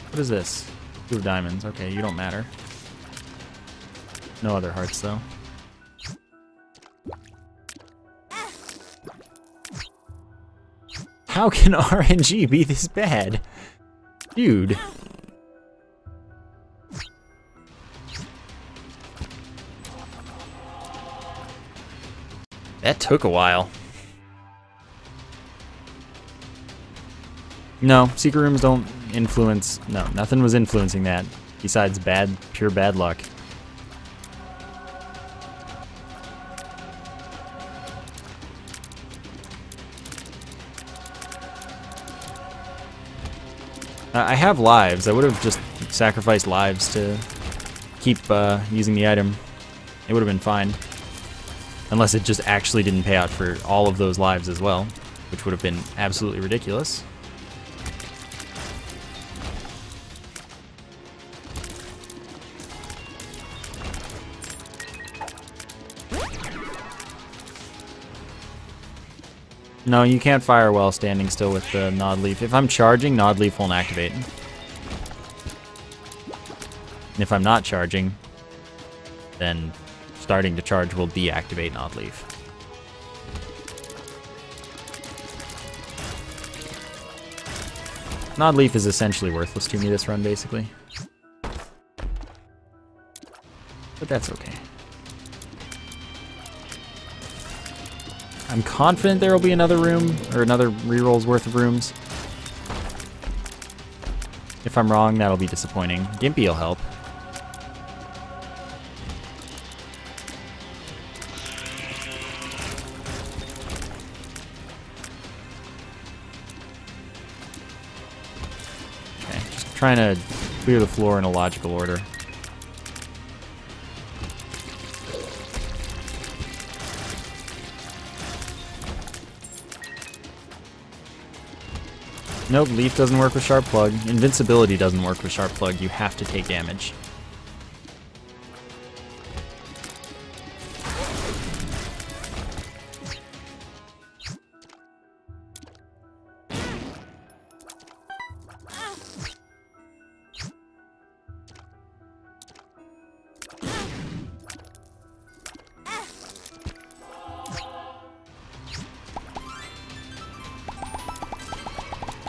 What is this? Two of diamonds. Okay, you don't matter. No other hearts, though. How can R N G be this bad? Dude. That took a while. No, secret rooms don't influence. No, nothing was influencing that besides bad, pure bad luck. Uh, I have lives. I would have just sacrificed lives to keep uh, using the item. It would have been fine. Unless it just actually didn't pay out for all of those lives as well, which would have been absolutely ridiculous. No, you can't fire while standing still with the Nod Leaf. If I'm charging, Nod Leaf won't activate. And if I'm not charging, then starting to charge will deactivate Nod Leaf. Nod Leaf is essentially worthless to me this run, basically. But that's okay. I'm confident there will be another room, or another reroll's worth of rooms. If I'm wrong, that'll be disappointing. Gimpy will help. Okay, just trying to clear the floor in a logical order. Nope, Leaf doesn't work with Sharp Plug. Invincibility doesn't work with Sharp Plug. You have to take damage.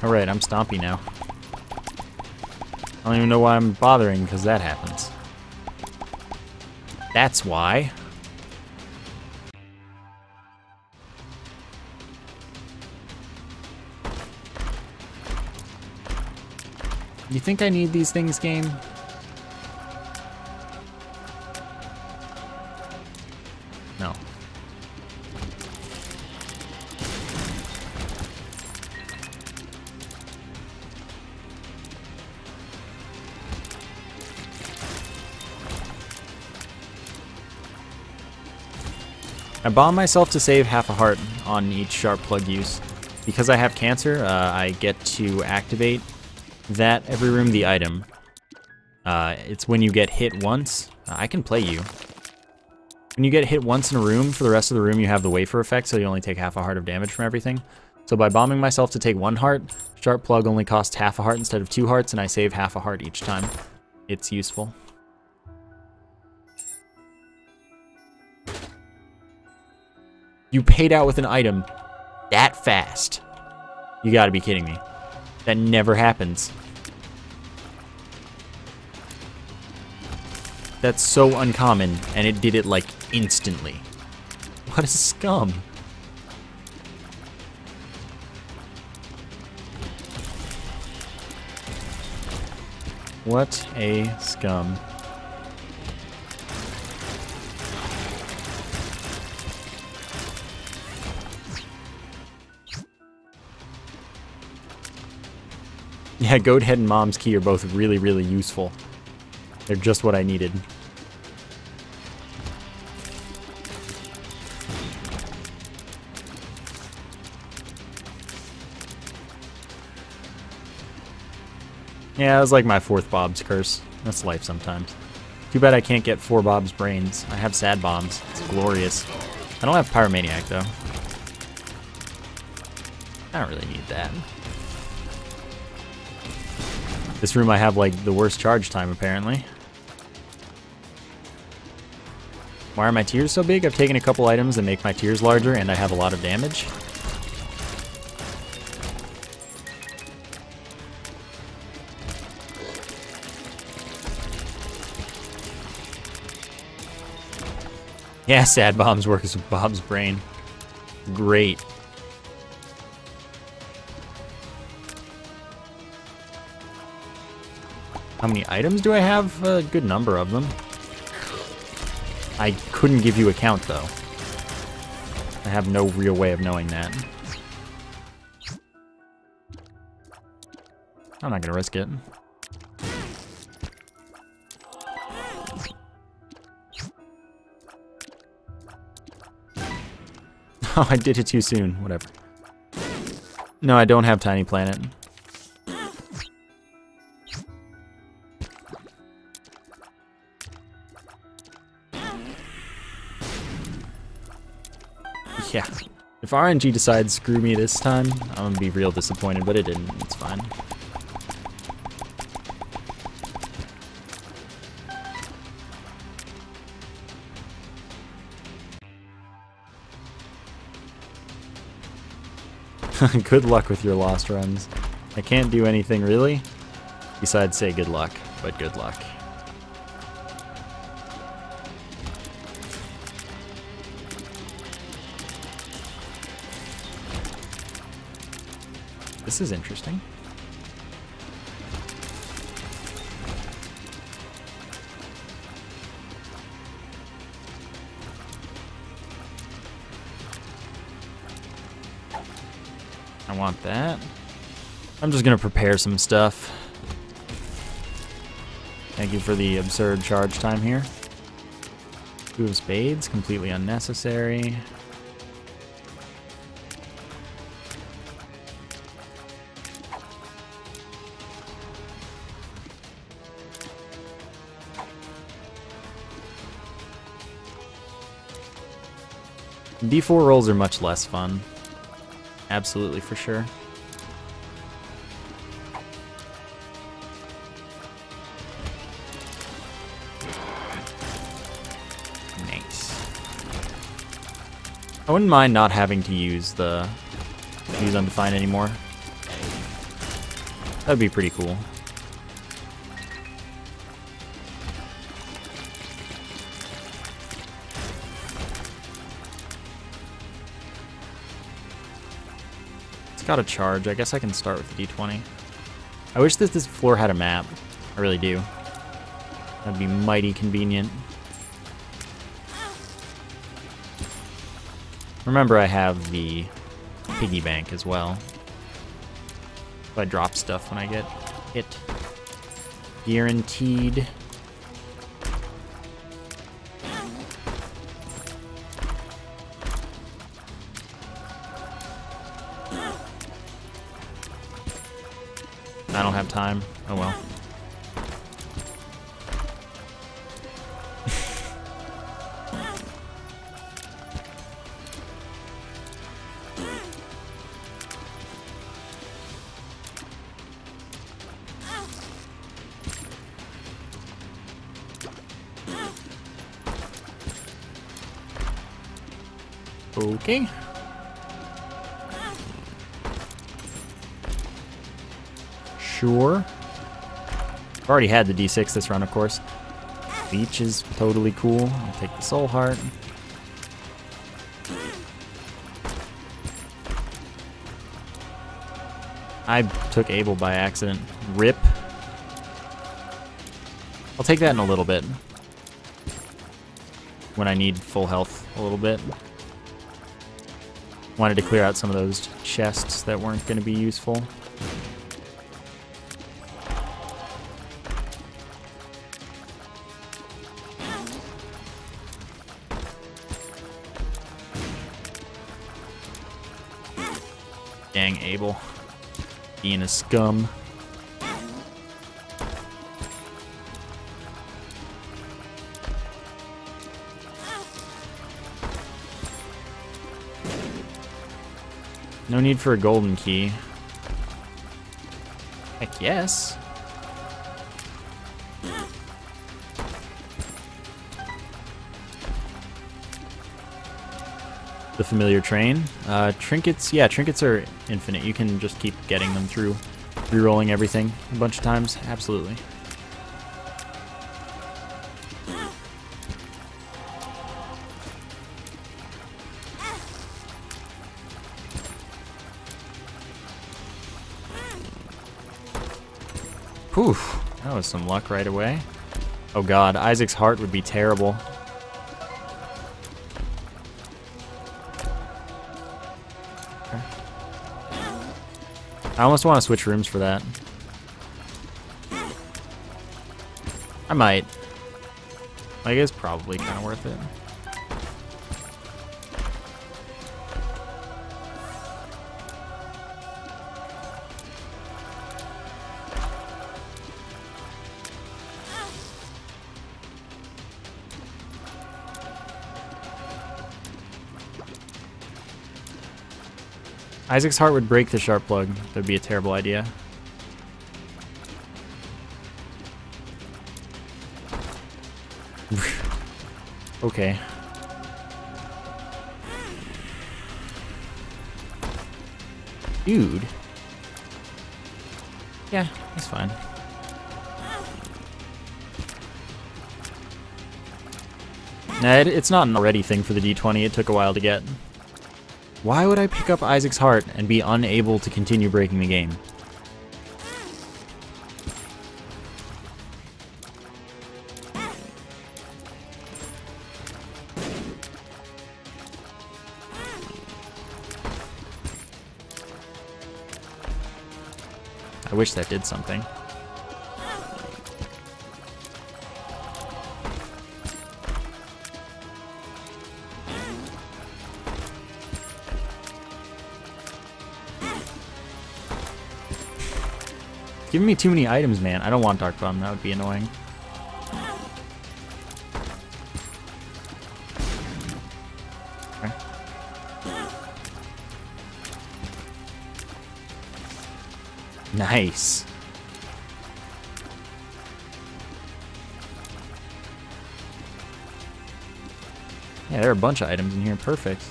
Alright, I'm stompy now. I don't even know why I'm bothering, because that happens. That's why. You think I need these things, game? No. I bomb myself to save half a heart on each Sharp Plug use. Because I have cancer, uh, I get to activate that every room, the item. Uh, it's when you get hit once. Uh, I can play you. When you get hit once in a room, for the rest of the room you have the wafer effect, so you only take half a heart of damage from everything. So by bombing myself to take one heart, Sharp Plug only costs half a heart instead of two hearts, and I save half a heart each time. It's useful. You paid out with an item that fast. You gotta be kidding me. That never happens. That's so uncommon, and it did it like instantly. What a scum. What a scum. Yeah, Goat Head and Mom's Key are both really, really useful. They're just what I needed. Yeah, it was like my fourth Bob's curse. That's life sometimes. Too bad I can't get four Bob's brains. I have sad bombs. It's glorious. I don't have Pyromaniac, though. I don't really need that. This room I have, like, the worst charge time, apparently. Why are my tiers so big? I've taken a couple items that make my tiers larger, and I have a lot of damage. Yeah, sad bombs work as Bob's brain. Great. How many items do I have? A good number of them. I couldn't give you a count, though. I have no real way of knowing that. I'm not gonna risk it. Oh, I did it too soon. Whatever. No, I don't have Tiny Planet. Yeah. If R N G decides screw me this time, I'm gonna be real disappointed, but it didn't. It's fine. Good luck with your lost runs. I can't do anything really, besides say good luck, but good luck. This is interesting. I want that. I'm just gonna prepare some stuff. Thank you for the absurd charge time here. Two of spades, completely unnecessary. D four rolls are much less fun. Absolutely, for sure. Nice. I wouldn't mind not having to use the use Undefined anymore. That'd be pretty cool. Got a charge. I guess I can start with the D twenty. I wish that this floor had a map. I really do. That'd be mighty convenient. Remember, I have the piggy bank as well. So I drop stuff when I get hit. Guaranteed. I don't have time. Oh well. Okay. Sure. I've already had the D six this run, of course. Beach is totally cool. I'll take the soul heart. I took Abel by accident. Rip. I'll take that in a little bit. When I need full health a little bit. Wanted to clear out some of those chests that weren't going to be useful. Dang, Abel. Being a scum. No need for a golden key. Heck yes. The familiar train. Uh, trinkets, yeah, trinkets are infinite. You can just keep getting them through re-rolling everything a bunch of times. Absolutely. Oof, that was some luck right away. Oh god, Isaac's heart would be terrible. Okay. I almost want to switch rooms for that. I might. Like, it's probably kind of worth it. Isaac's heart would break the sharp plug. That would be a terrible idea. Okay. Dude. Yeah, that's fine. Nah, it, it's not an already thing for the D twenty. It took a while to get. Why would I pick up Isaac's heart and be unable to continue breaking the game? I wish that did something. Giving me too many items, man. I don't want Dark Bomb. That would be annoying. Okay. Nice. Yeah, there are a bunch of items in here. Perfect.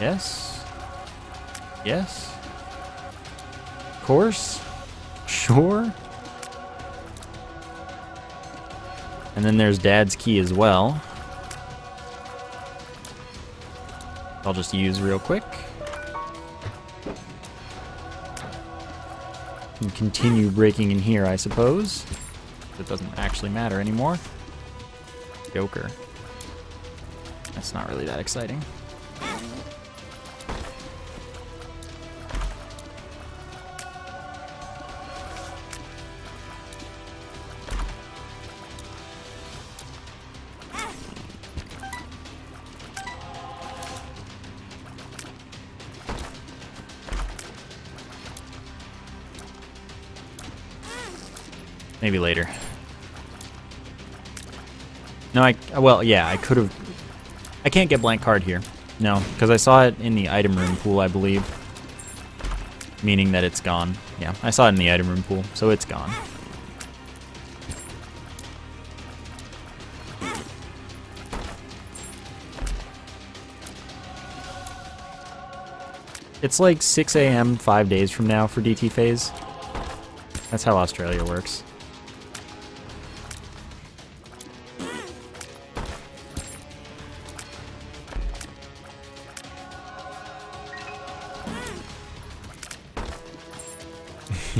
Yes. Yes. Of course. Sure. And then there's Dad's key as well. I'll just use real quick. And continue breaking in here, I suppose. It doesn't actually matter anymore. Joker. That's not really that exciting. Maybe later. No, I, well, yeah, I could have, I can't get blank card here. No, because I saw it in the item room pool, I believe. Meaning that it's gone. Yeah, I saw it in the item room pool, so it's gone. It's like six A M five days from now for D T phase. That's how Australia works.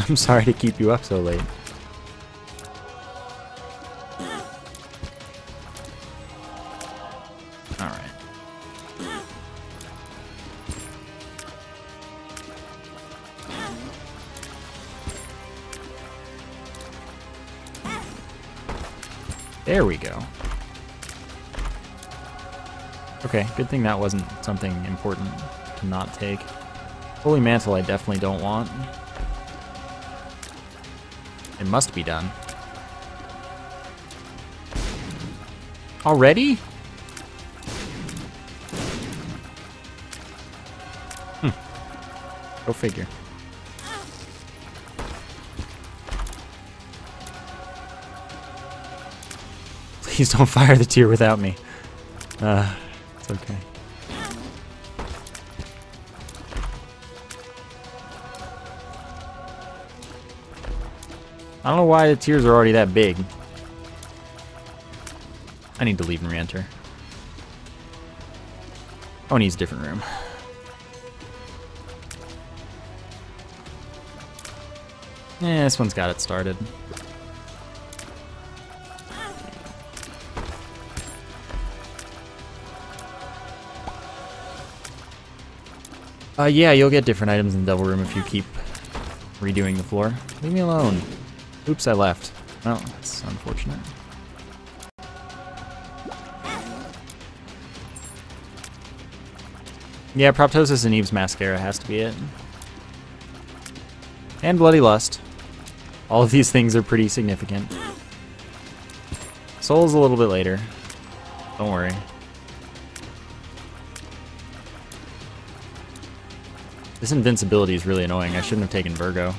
I'm sorry to keep you up so late. All right. There we go. Okay, good thing that wasn't something important to not take. Holy Mantle I definitely don't want. It must be done. Already? Go figure. Please don't fire the tier without me. Uh, it's okay. I don't know why the tiers are already that big. I need to leave and re-enter. Oh, it needs a different room. Yeah, this one's got it started. Uh, yeah, you'll get different items in the double room if you keep redoing the floor. Leave me alone. Oops, I left. Well, that's unfortunate. Yeah, Proptosis and Eve's Mascara has to be it. And Bloody Lust. All of these things are pretty significant. Soul's a little bit later. Don't worry. This invincibility is really annoying. I shouldn't have taken Virgo.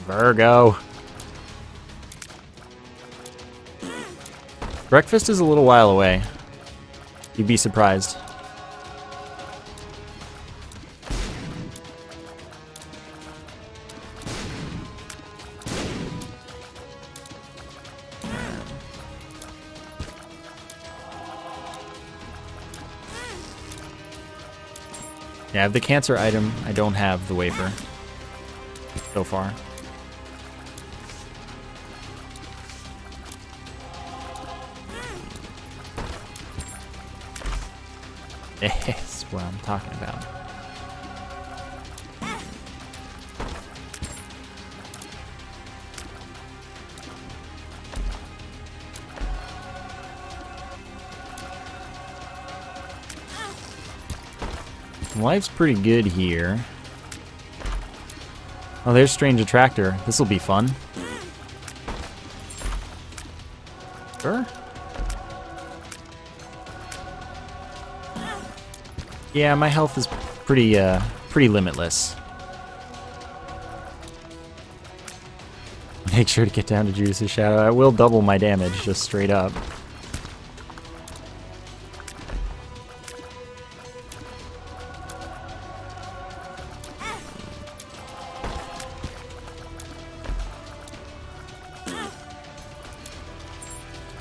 Virgo. Breakfast is a little while away. You'd be surprised. Yeah, I have the cancer item. I don't have the wafer so far. Yes, what I'm talking about. Life's pretty good here. Oh, there's Strange Attractor. This'll be fun. Sure. Yeah, my health is pretty, uh, pretty limitless. Make sure to get down to Judas's Shadow. I will double my damage, just straight up.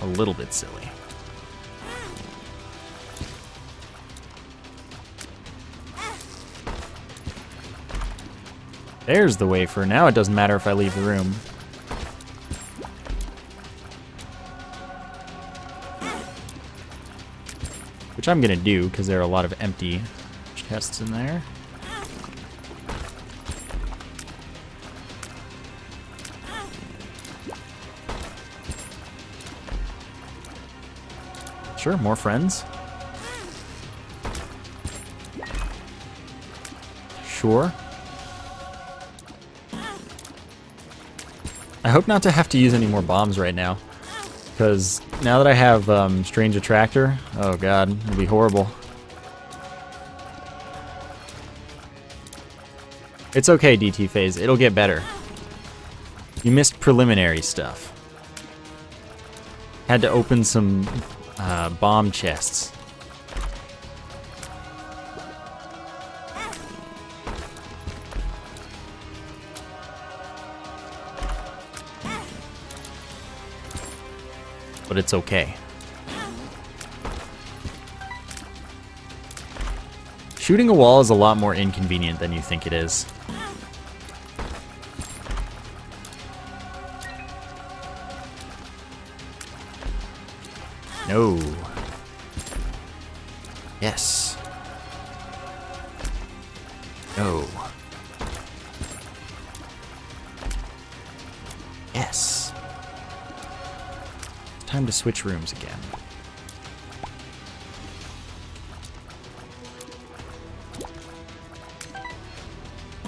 A little bit silly. There's the wafer. Now it doesn't matter if I leave the room. Which I'm gonna do, because there are a lot of empty chests in there. Sure, more friends. Sure. I hope not to have to use any more bombs right now, because now that I have um, Strange Attractor, oh god, it'll be horrible. It's okay, D T Phase, it'll get better. You missed preliminary stuff. Had to open some uh, bomb chests. But it's okay. Shooting a wall is a lot more inconvenient than you think it is. No. Yes. No. Yes. Time to switch rooms again.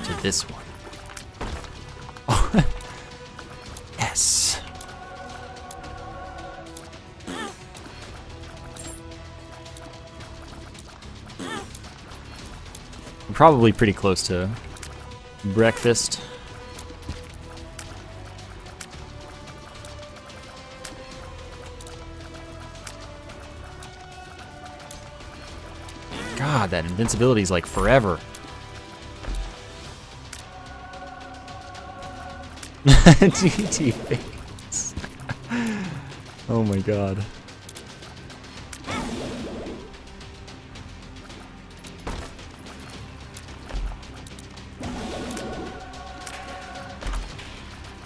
To this one. Oh. Yes. I'm probably pretty close to breakfast. God, that invincibility is like forever. G G face. Oh my god.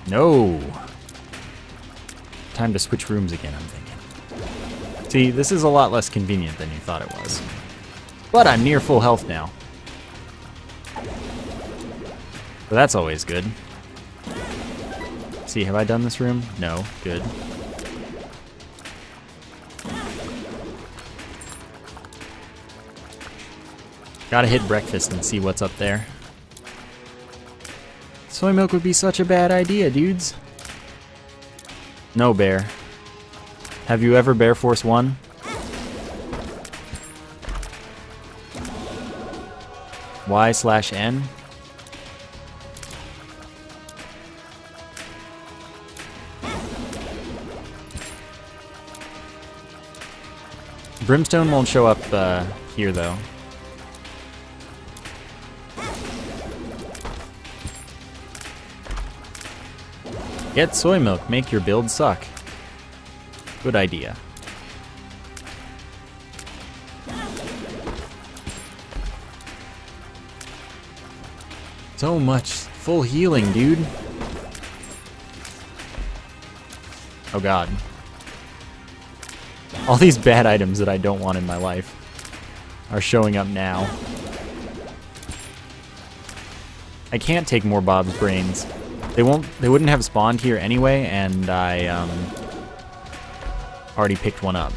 No. Time to switch rooms again, I'm thinking. See, this is a lot less convenient than you thought it was. But I'm near full health now. So that's always good. See, have I done this room? No. Good. Gotta hit breakfast and see what's up there. Soy milk would be such a bad idea, dudes. No, Bear. Have you ever Bear Force One? Y slash N? Brimstone won't show up uh, here, though. Get soy milk, make your build suck. Good idea. So much full healing, dude. Oh god. All these bad items that I don't want in my life are showing up now. I can't take more Bob's brains. They won't. They wouldn't have spawned here anyway, and I um, already picked one up.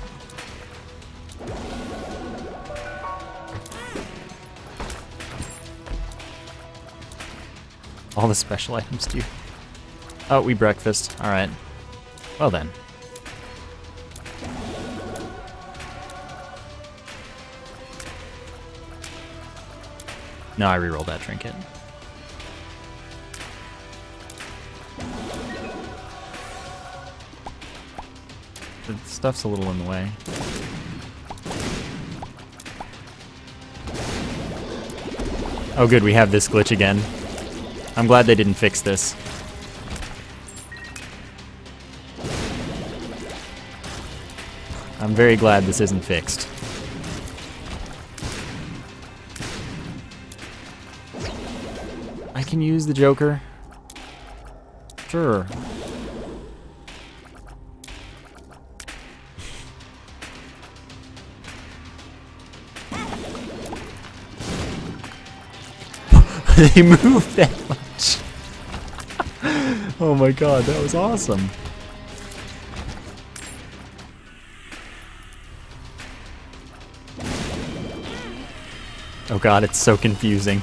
All the special items do. Oh, we breakfast. All right. Well then. No, I rerolled that trinket. The stuff's a little in the way. Oh good, we have this glitch again. I'm glad they didn't fix this. I'm very glad this isn't fixed. I can use the Joker. Sure. They moved that much. Oh my god, that was awesome. Oh god, it's so confusing.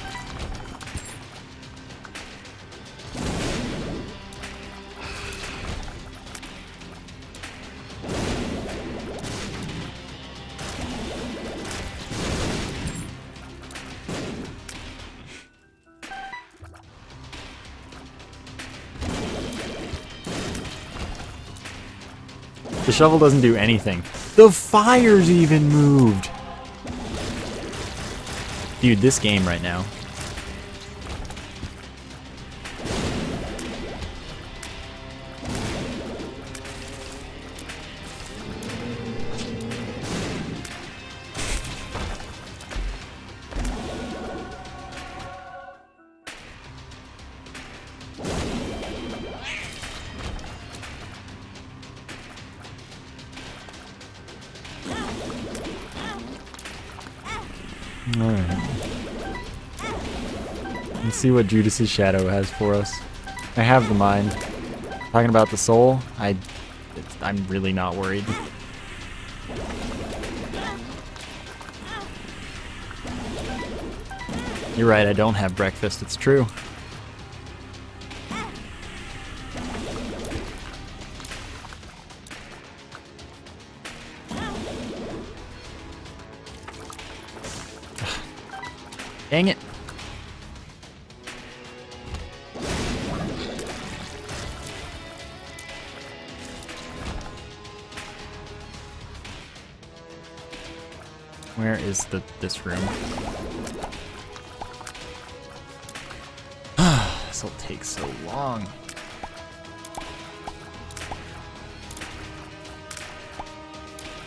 The shovel doesn't do anything. The fire's even moved! Dude, this game right now. See what Judas's shadow has for us. I have the mind. Talking about the soul, I, it's, I'm really not worried. You're right, I don't have breakfast, it's true. Dang it. Where is the this room? This'll take so long.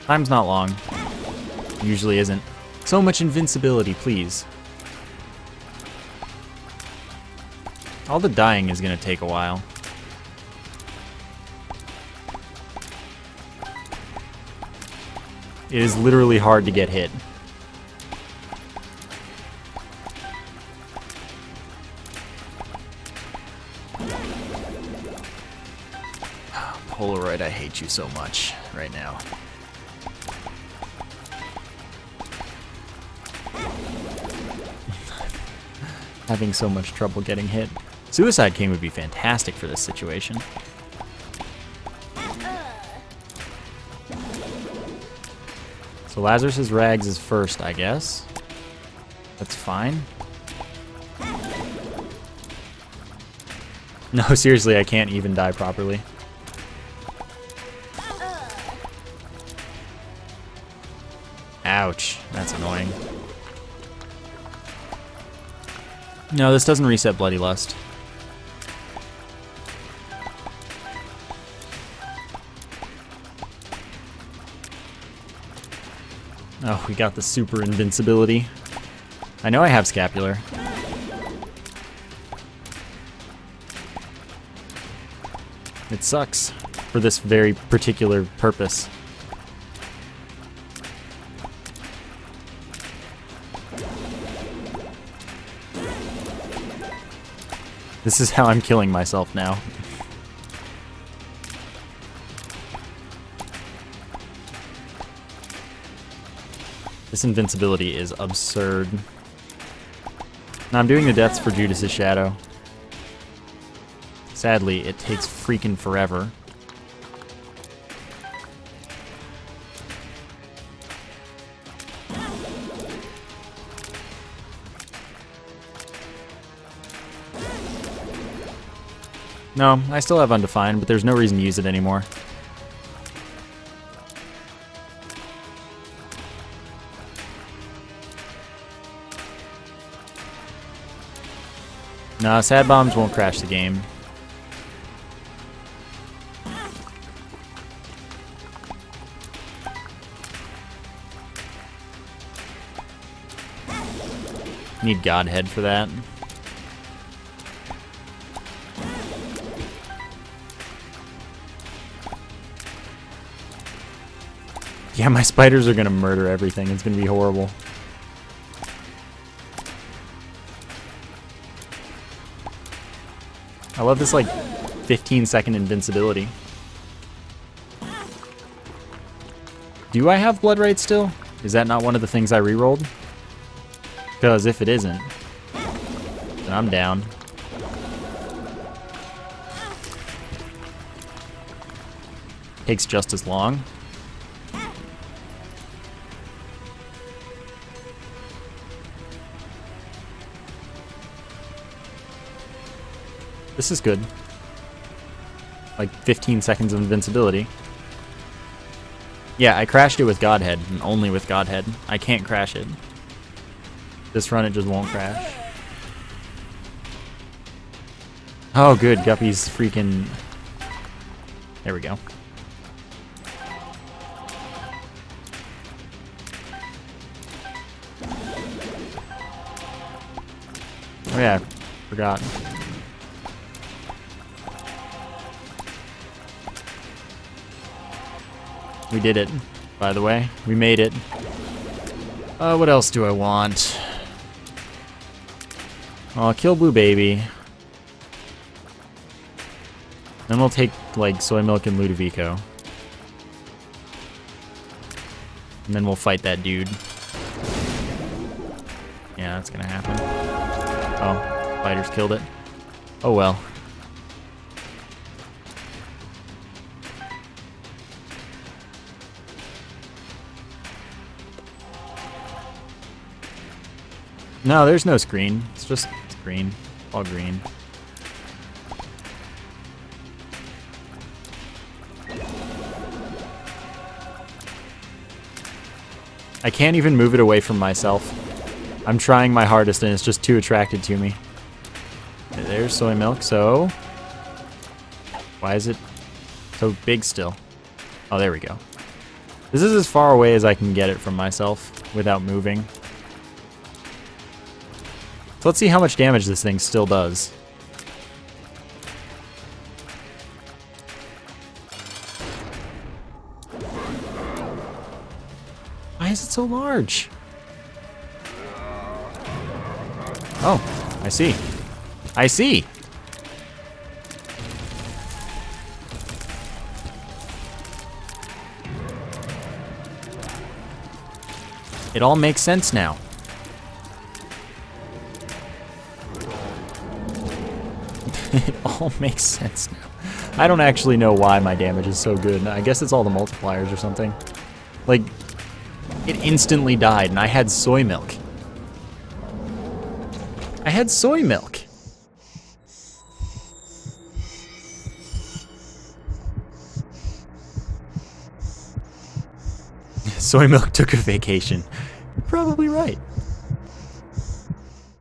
Time's not long. It usually isn't. So much invincibility, please. All the dying is gonna take a while. It is literally hard to get hit. Polaroid, I hate you so much right now. Having so much trouble getting hit. Suicide King would be fantastic for this situation. So Lazarus's Rags is first, I guess. That's fine. No, seriously, I can't even die properly. Ouch, that's annoying. No, this doesn't reset Bloody Lust. Oh, we got the super invincibility. I know I have Scapular. It sucks for this very particular purpose. This is how I'm killing myself now. This invincibility is absurd. Now I'm doing the deaths for Judas' Shadow. Sadly, it takes freaking forever. No, I still have Undefined, but there's no reason to use it anymore. Nah, Sad Bombs won't crash the game. Need Godhead for that. Yeah, my spiders are gonna murder everything. It's gonna be horrible. I love this, like, fifteen second invincibility. Do I have Blood Rite still? Is that not one of the things I re-rolled? Because if it isn't, then I'm down. Takes just as long. This is good. Like fifteen seconds of invincibility. Yeah, I crashed it with Godhead, and only with Godhead. I can't crash it. This run it just won't crash. Oh good, Guppy's freaking... There we go. Oh yeah, forgot. We did it, by the way. We made it. Uh, what else do I want? I'll kill Blue Baby. Then we'll take, like, Soy Milk and Ludovico. And then we'll fight that dude. Yeah, that's gonna happen. Oh, fighters killed it. Oh well. No, there's no screen. It's just it's green. All green. I can't even move it away from myself. I'm trying my hardest and it's just too attracted to me. There's soy milk, so... Why is it so big still? Oh, there we go. This is as far away as I can get it from myself without moving. So let's see how much damage this thing still does. Why is it so large? Oh, I see. I see. It all makes sense now. It all makes sense now. I don't actually know why my damage is so good. I guess it's all the multipliers or something. Like, it instantly died and I had soy milk. I had soy milk. Soy milk took a vacation. You're probably right.